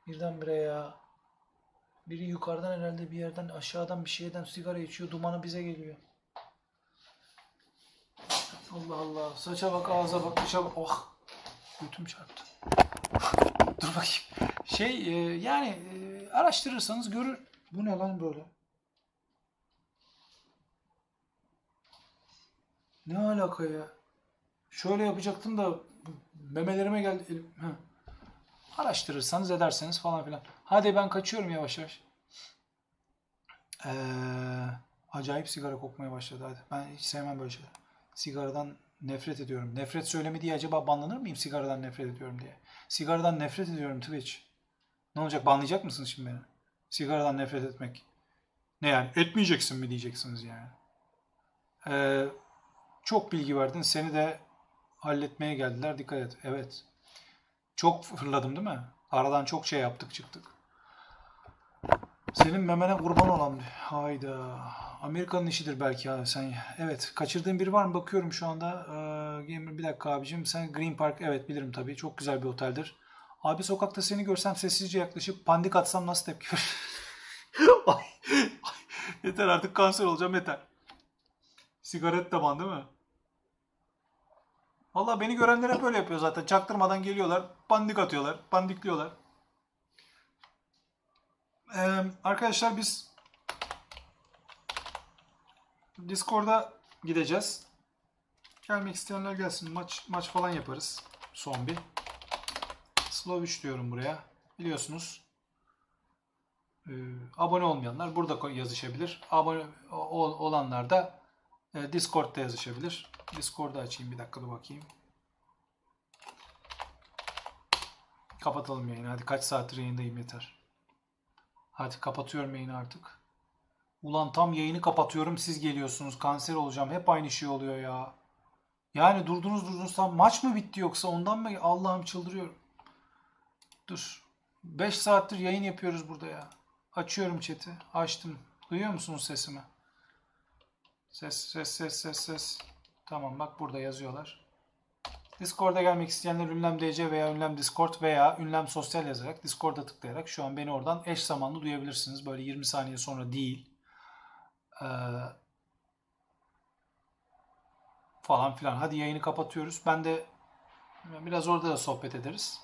Birdenbire ya. Biri yukarıdan herhalde bir yerden aşağıdan bir şeyden sigara içiyor. Dumanı bize geliyor. Allah Allah. Saça bak, ağza bak, dışa bak. Oh. Götüm çarptı. Dur bakayım. Şey e, yani e, araştırırsanız görür. Bu ne lan böyle? Ne alaka ya? Şöyle yapacaktım da memelerime geldi elim. Heh. Araştırırsanız ederseniz falan filan. Hadi ben kaçıyorum yavaş yavaş. Ee, acayip sigara kokmaya başladı. Hadi. Ben hiç sevmem böyle şeyler. Sigaradan nefret ediyorum. Nefret söylemi diye acaba banlanır mıyım sigaradan nefret ediyorum diye? Sigaradan nefret ediyorum Twitch. Ne olacak? Banlayacak mısınız şimdi beni? Sigaradan nefret etmek. Ne yani? Etmeyeceksin mi diyeceksiniz yani? Ee, çok bilgi verdin. Seni de halletmeye geldiler. Dikkat et. Evet. Çok fırladım değil mi? Aradan çok şey yaptık çıktık. Senin memene kurban olan. Hayda. Amerika'nın işidir belki abi sen. Evet. Kaçırdığın biri var mı? Bakıyorum şu anda. Ee, bir dakika abicim. Sen Green Park. Evet bilirim tabii. Çok güzel bir oteldir. Abi sokakta seni görsem sessizce yaklaşıp pandik atsam nasıl tepki verir? Ay, ay, yeter artık kanser olacağım yeter. Sigaret taban değil mi? Valla beni görenler hep öyle yapıyor zaten. Çaktırmadan geliyorlar. Pandik atıyorlar. Pandikliyorlar. Ee, arkadaşlar biz Discord'a gideceğiz. Gelmek isteyenler gelsin. Maç maç falan yaparız. Son bir. Slow üç diyorum buraya. Biliyorsunuz. Ee, abone olmayanlar burada yazışabilir. Abone olanlar da e, Discord'da yazışabilir. Discord'u açayım bir dakika da bakayım. Kapatalım yayını. Hadi kaç saattir yayındayım yeter. Hadi kapatıyorum yayını artık. Ulan tam yayını kapatıyorum siz geliyorsunuz. Kanser olacağım. Hep aynı şey oluyor ya. Yani durdunuz durdunuz tam maç mı bitti yoksa ondan mı? Allah'ım çıldırıyorum. Dur. beş saattir yayın yapıyoruz burada ya. Açıyorum chat'i. Açtım. Duyuyor musunuz sesimi? Ses ses ses ses ses. Tamam bak burada yazıyorlar. Discord'a gelmek isteyenler ünlem D C veya ünlem Discord veya ünlem sosyal yazarak Discord'a tıklayarak şu an beni oradan eş zamanlı duyabilirsiniz. Böyle yirmi saniye sonra değil. Ee, falan filan. Hadi yayını kapatıyoruz. Ben de biraz orada da sohbet ederiz.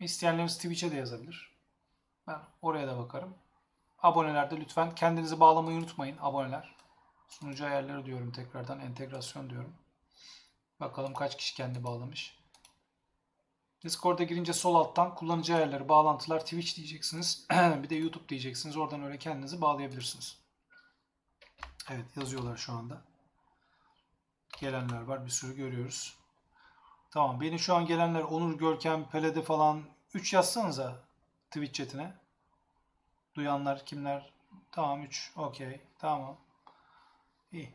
İsteyenleriniz Twitch'e de yazabilir. Ben oraya da bakarım. Abonelerde lütfen kendinizi bağlamayı unutmayın aboneler. Sunucu ayarları diyorum tekrardan. Entegrasyon diyorum. Bakalım kaç kişi kendi bağlamış. Discord'a girince sol alttan kullanıcı ayarları, bağlantılar, Twitch diyeceksiniz. Bir de YouTube diyeceksiniz. Oradan öyle kendinizi bağlayabilirsiniz. Evet yazıyorlar şu anda. gelenler var. Bir sürü görüyoruz. Tamam. Beni şu an gelenler Onur, Görkem, Pelede falan üç yazsanıza Twitch chatine. Duyanlar kimler? Tamam üç. Okey. Tamam. İyi.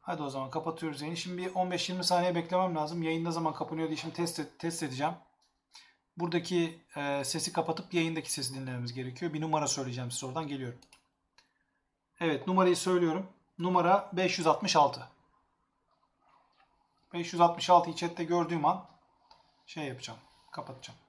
Hadi o zaman kapatıyoruz yayını. Şimdi bir on beş yirmi saniye beklemem lazım. Yayın ne zaman kapanıyor diye şimdi test, test edeceğim. Buradaki e, sesi kapatıp yayındaki sesi dinlememiz gerekiyor. Bir numara söyleyeceğim size, oradan geliyorum. Evet, numarayı söylüyorum. Numara beş yüz altmış altı. beş yüz altmış altıyı chatte gördüğüm an şey yapacağım, kapatacağım.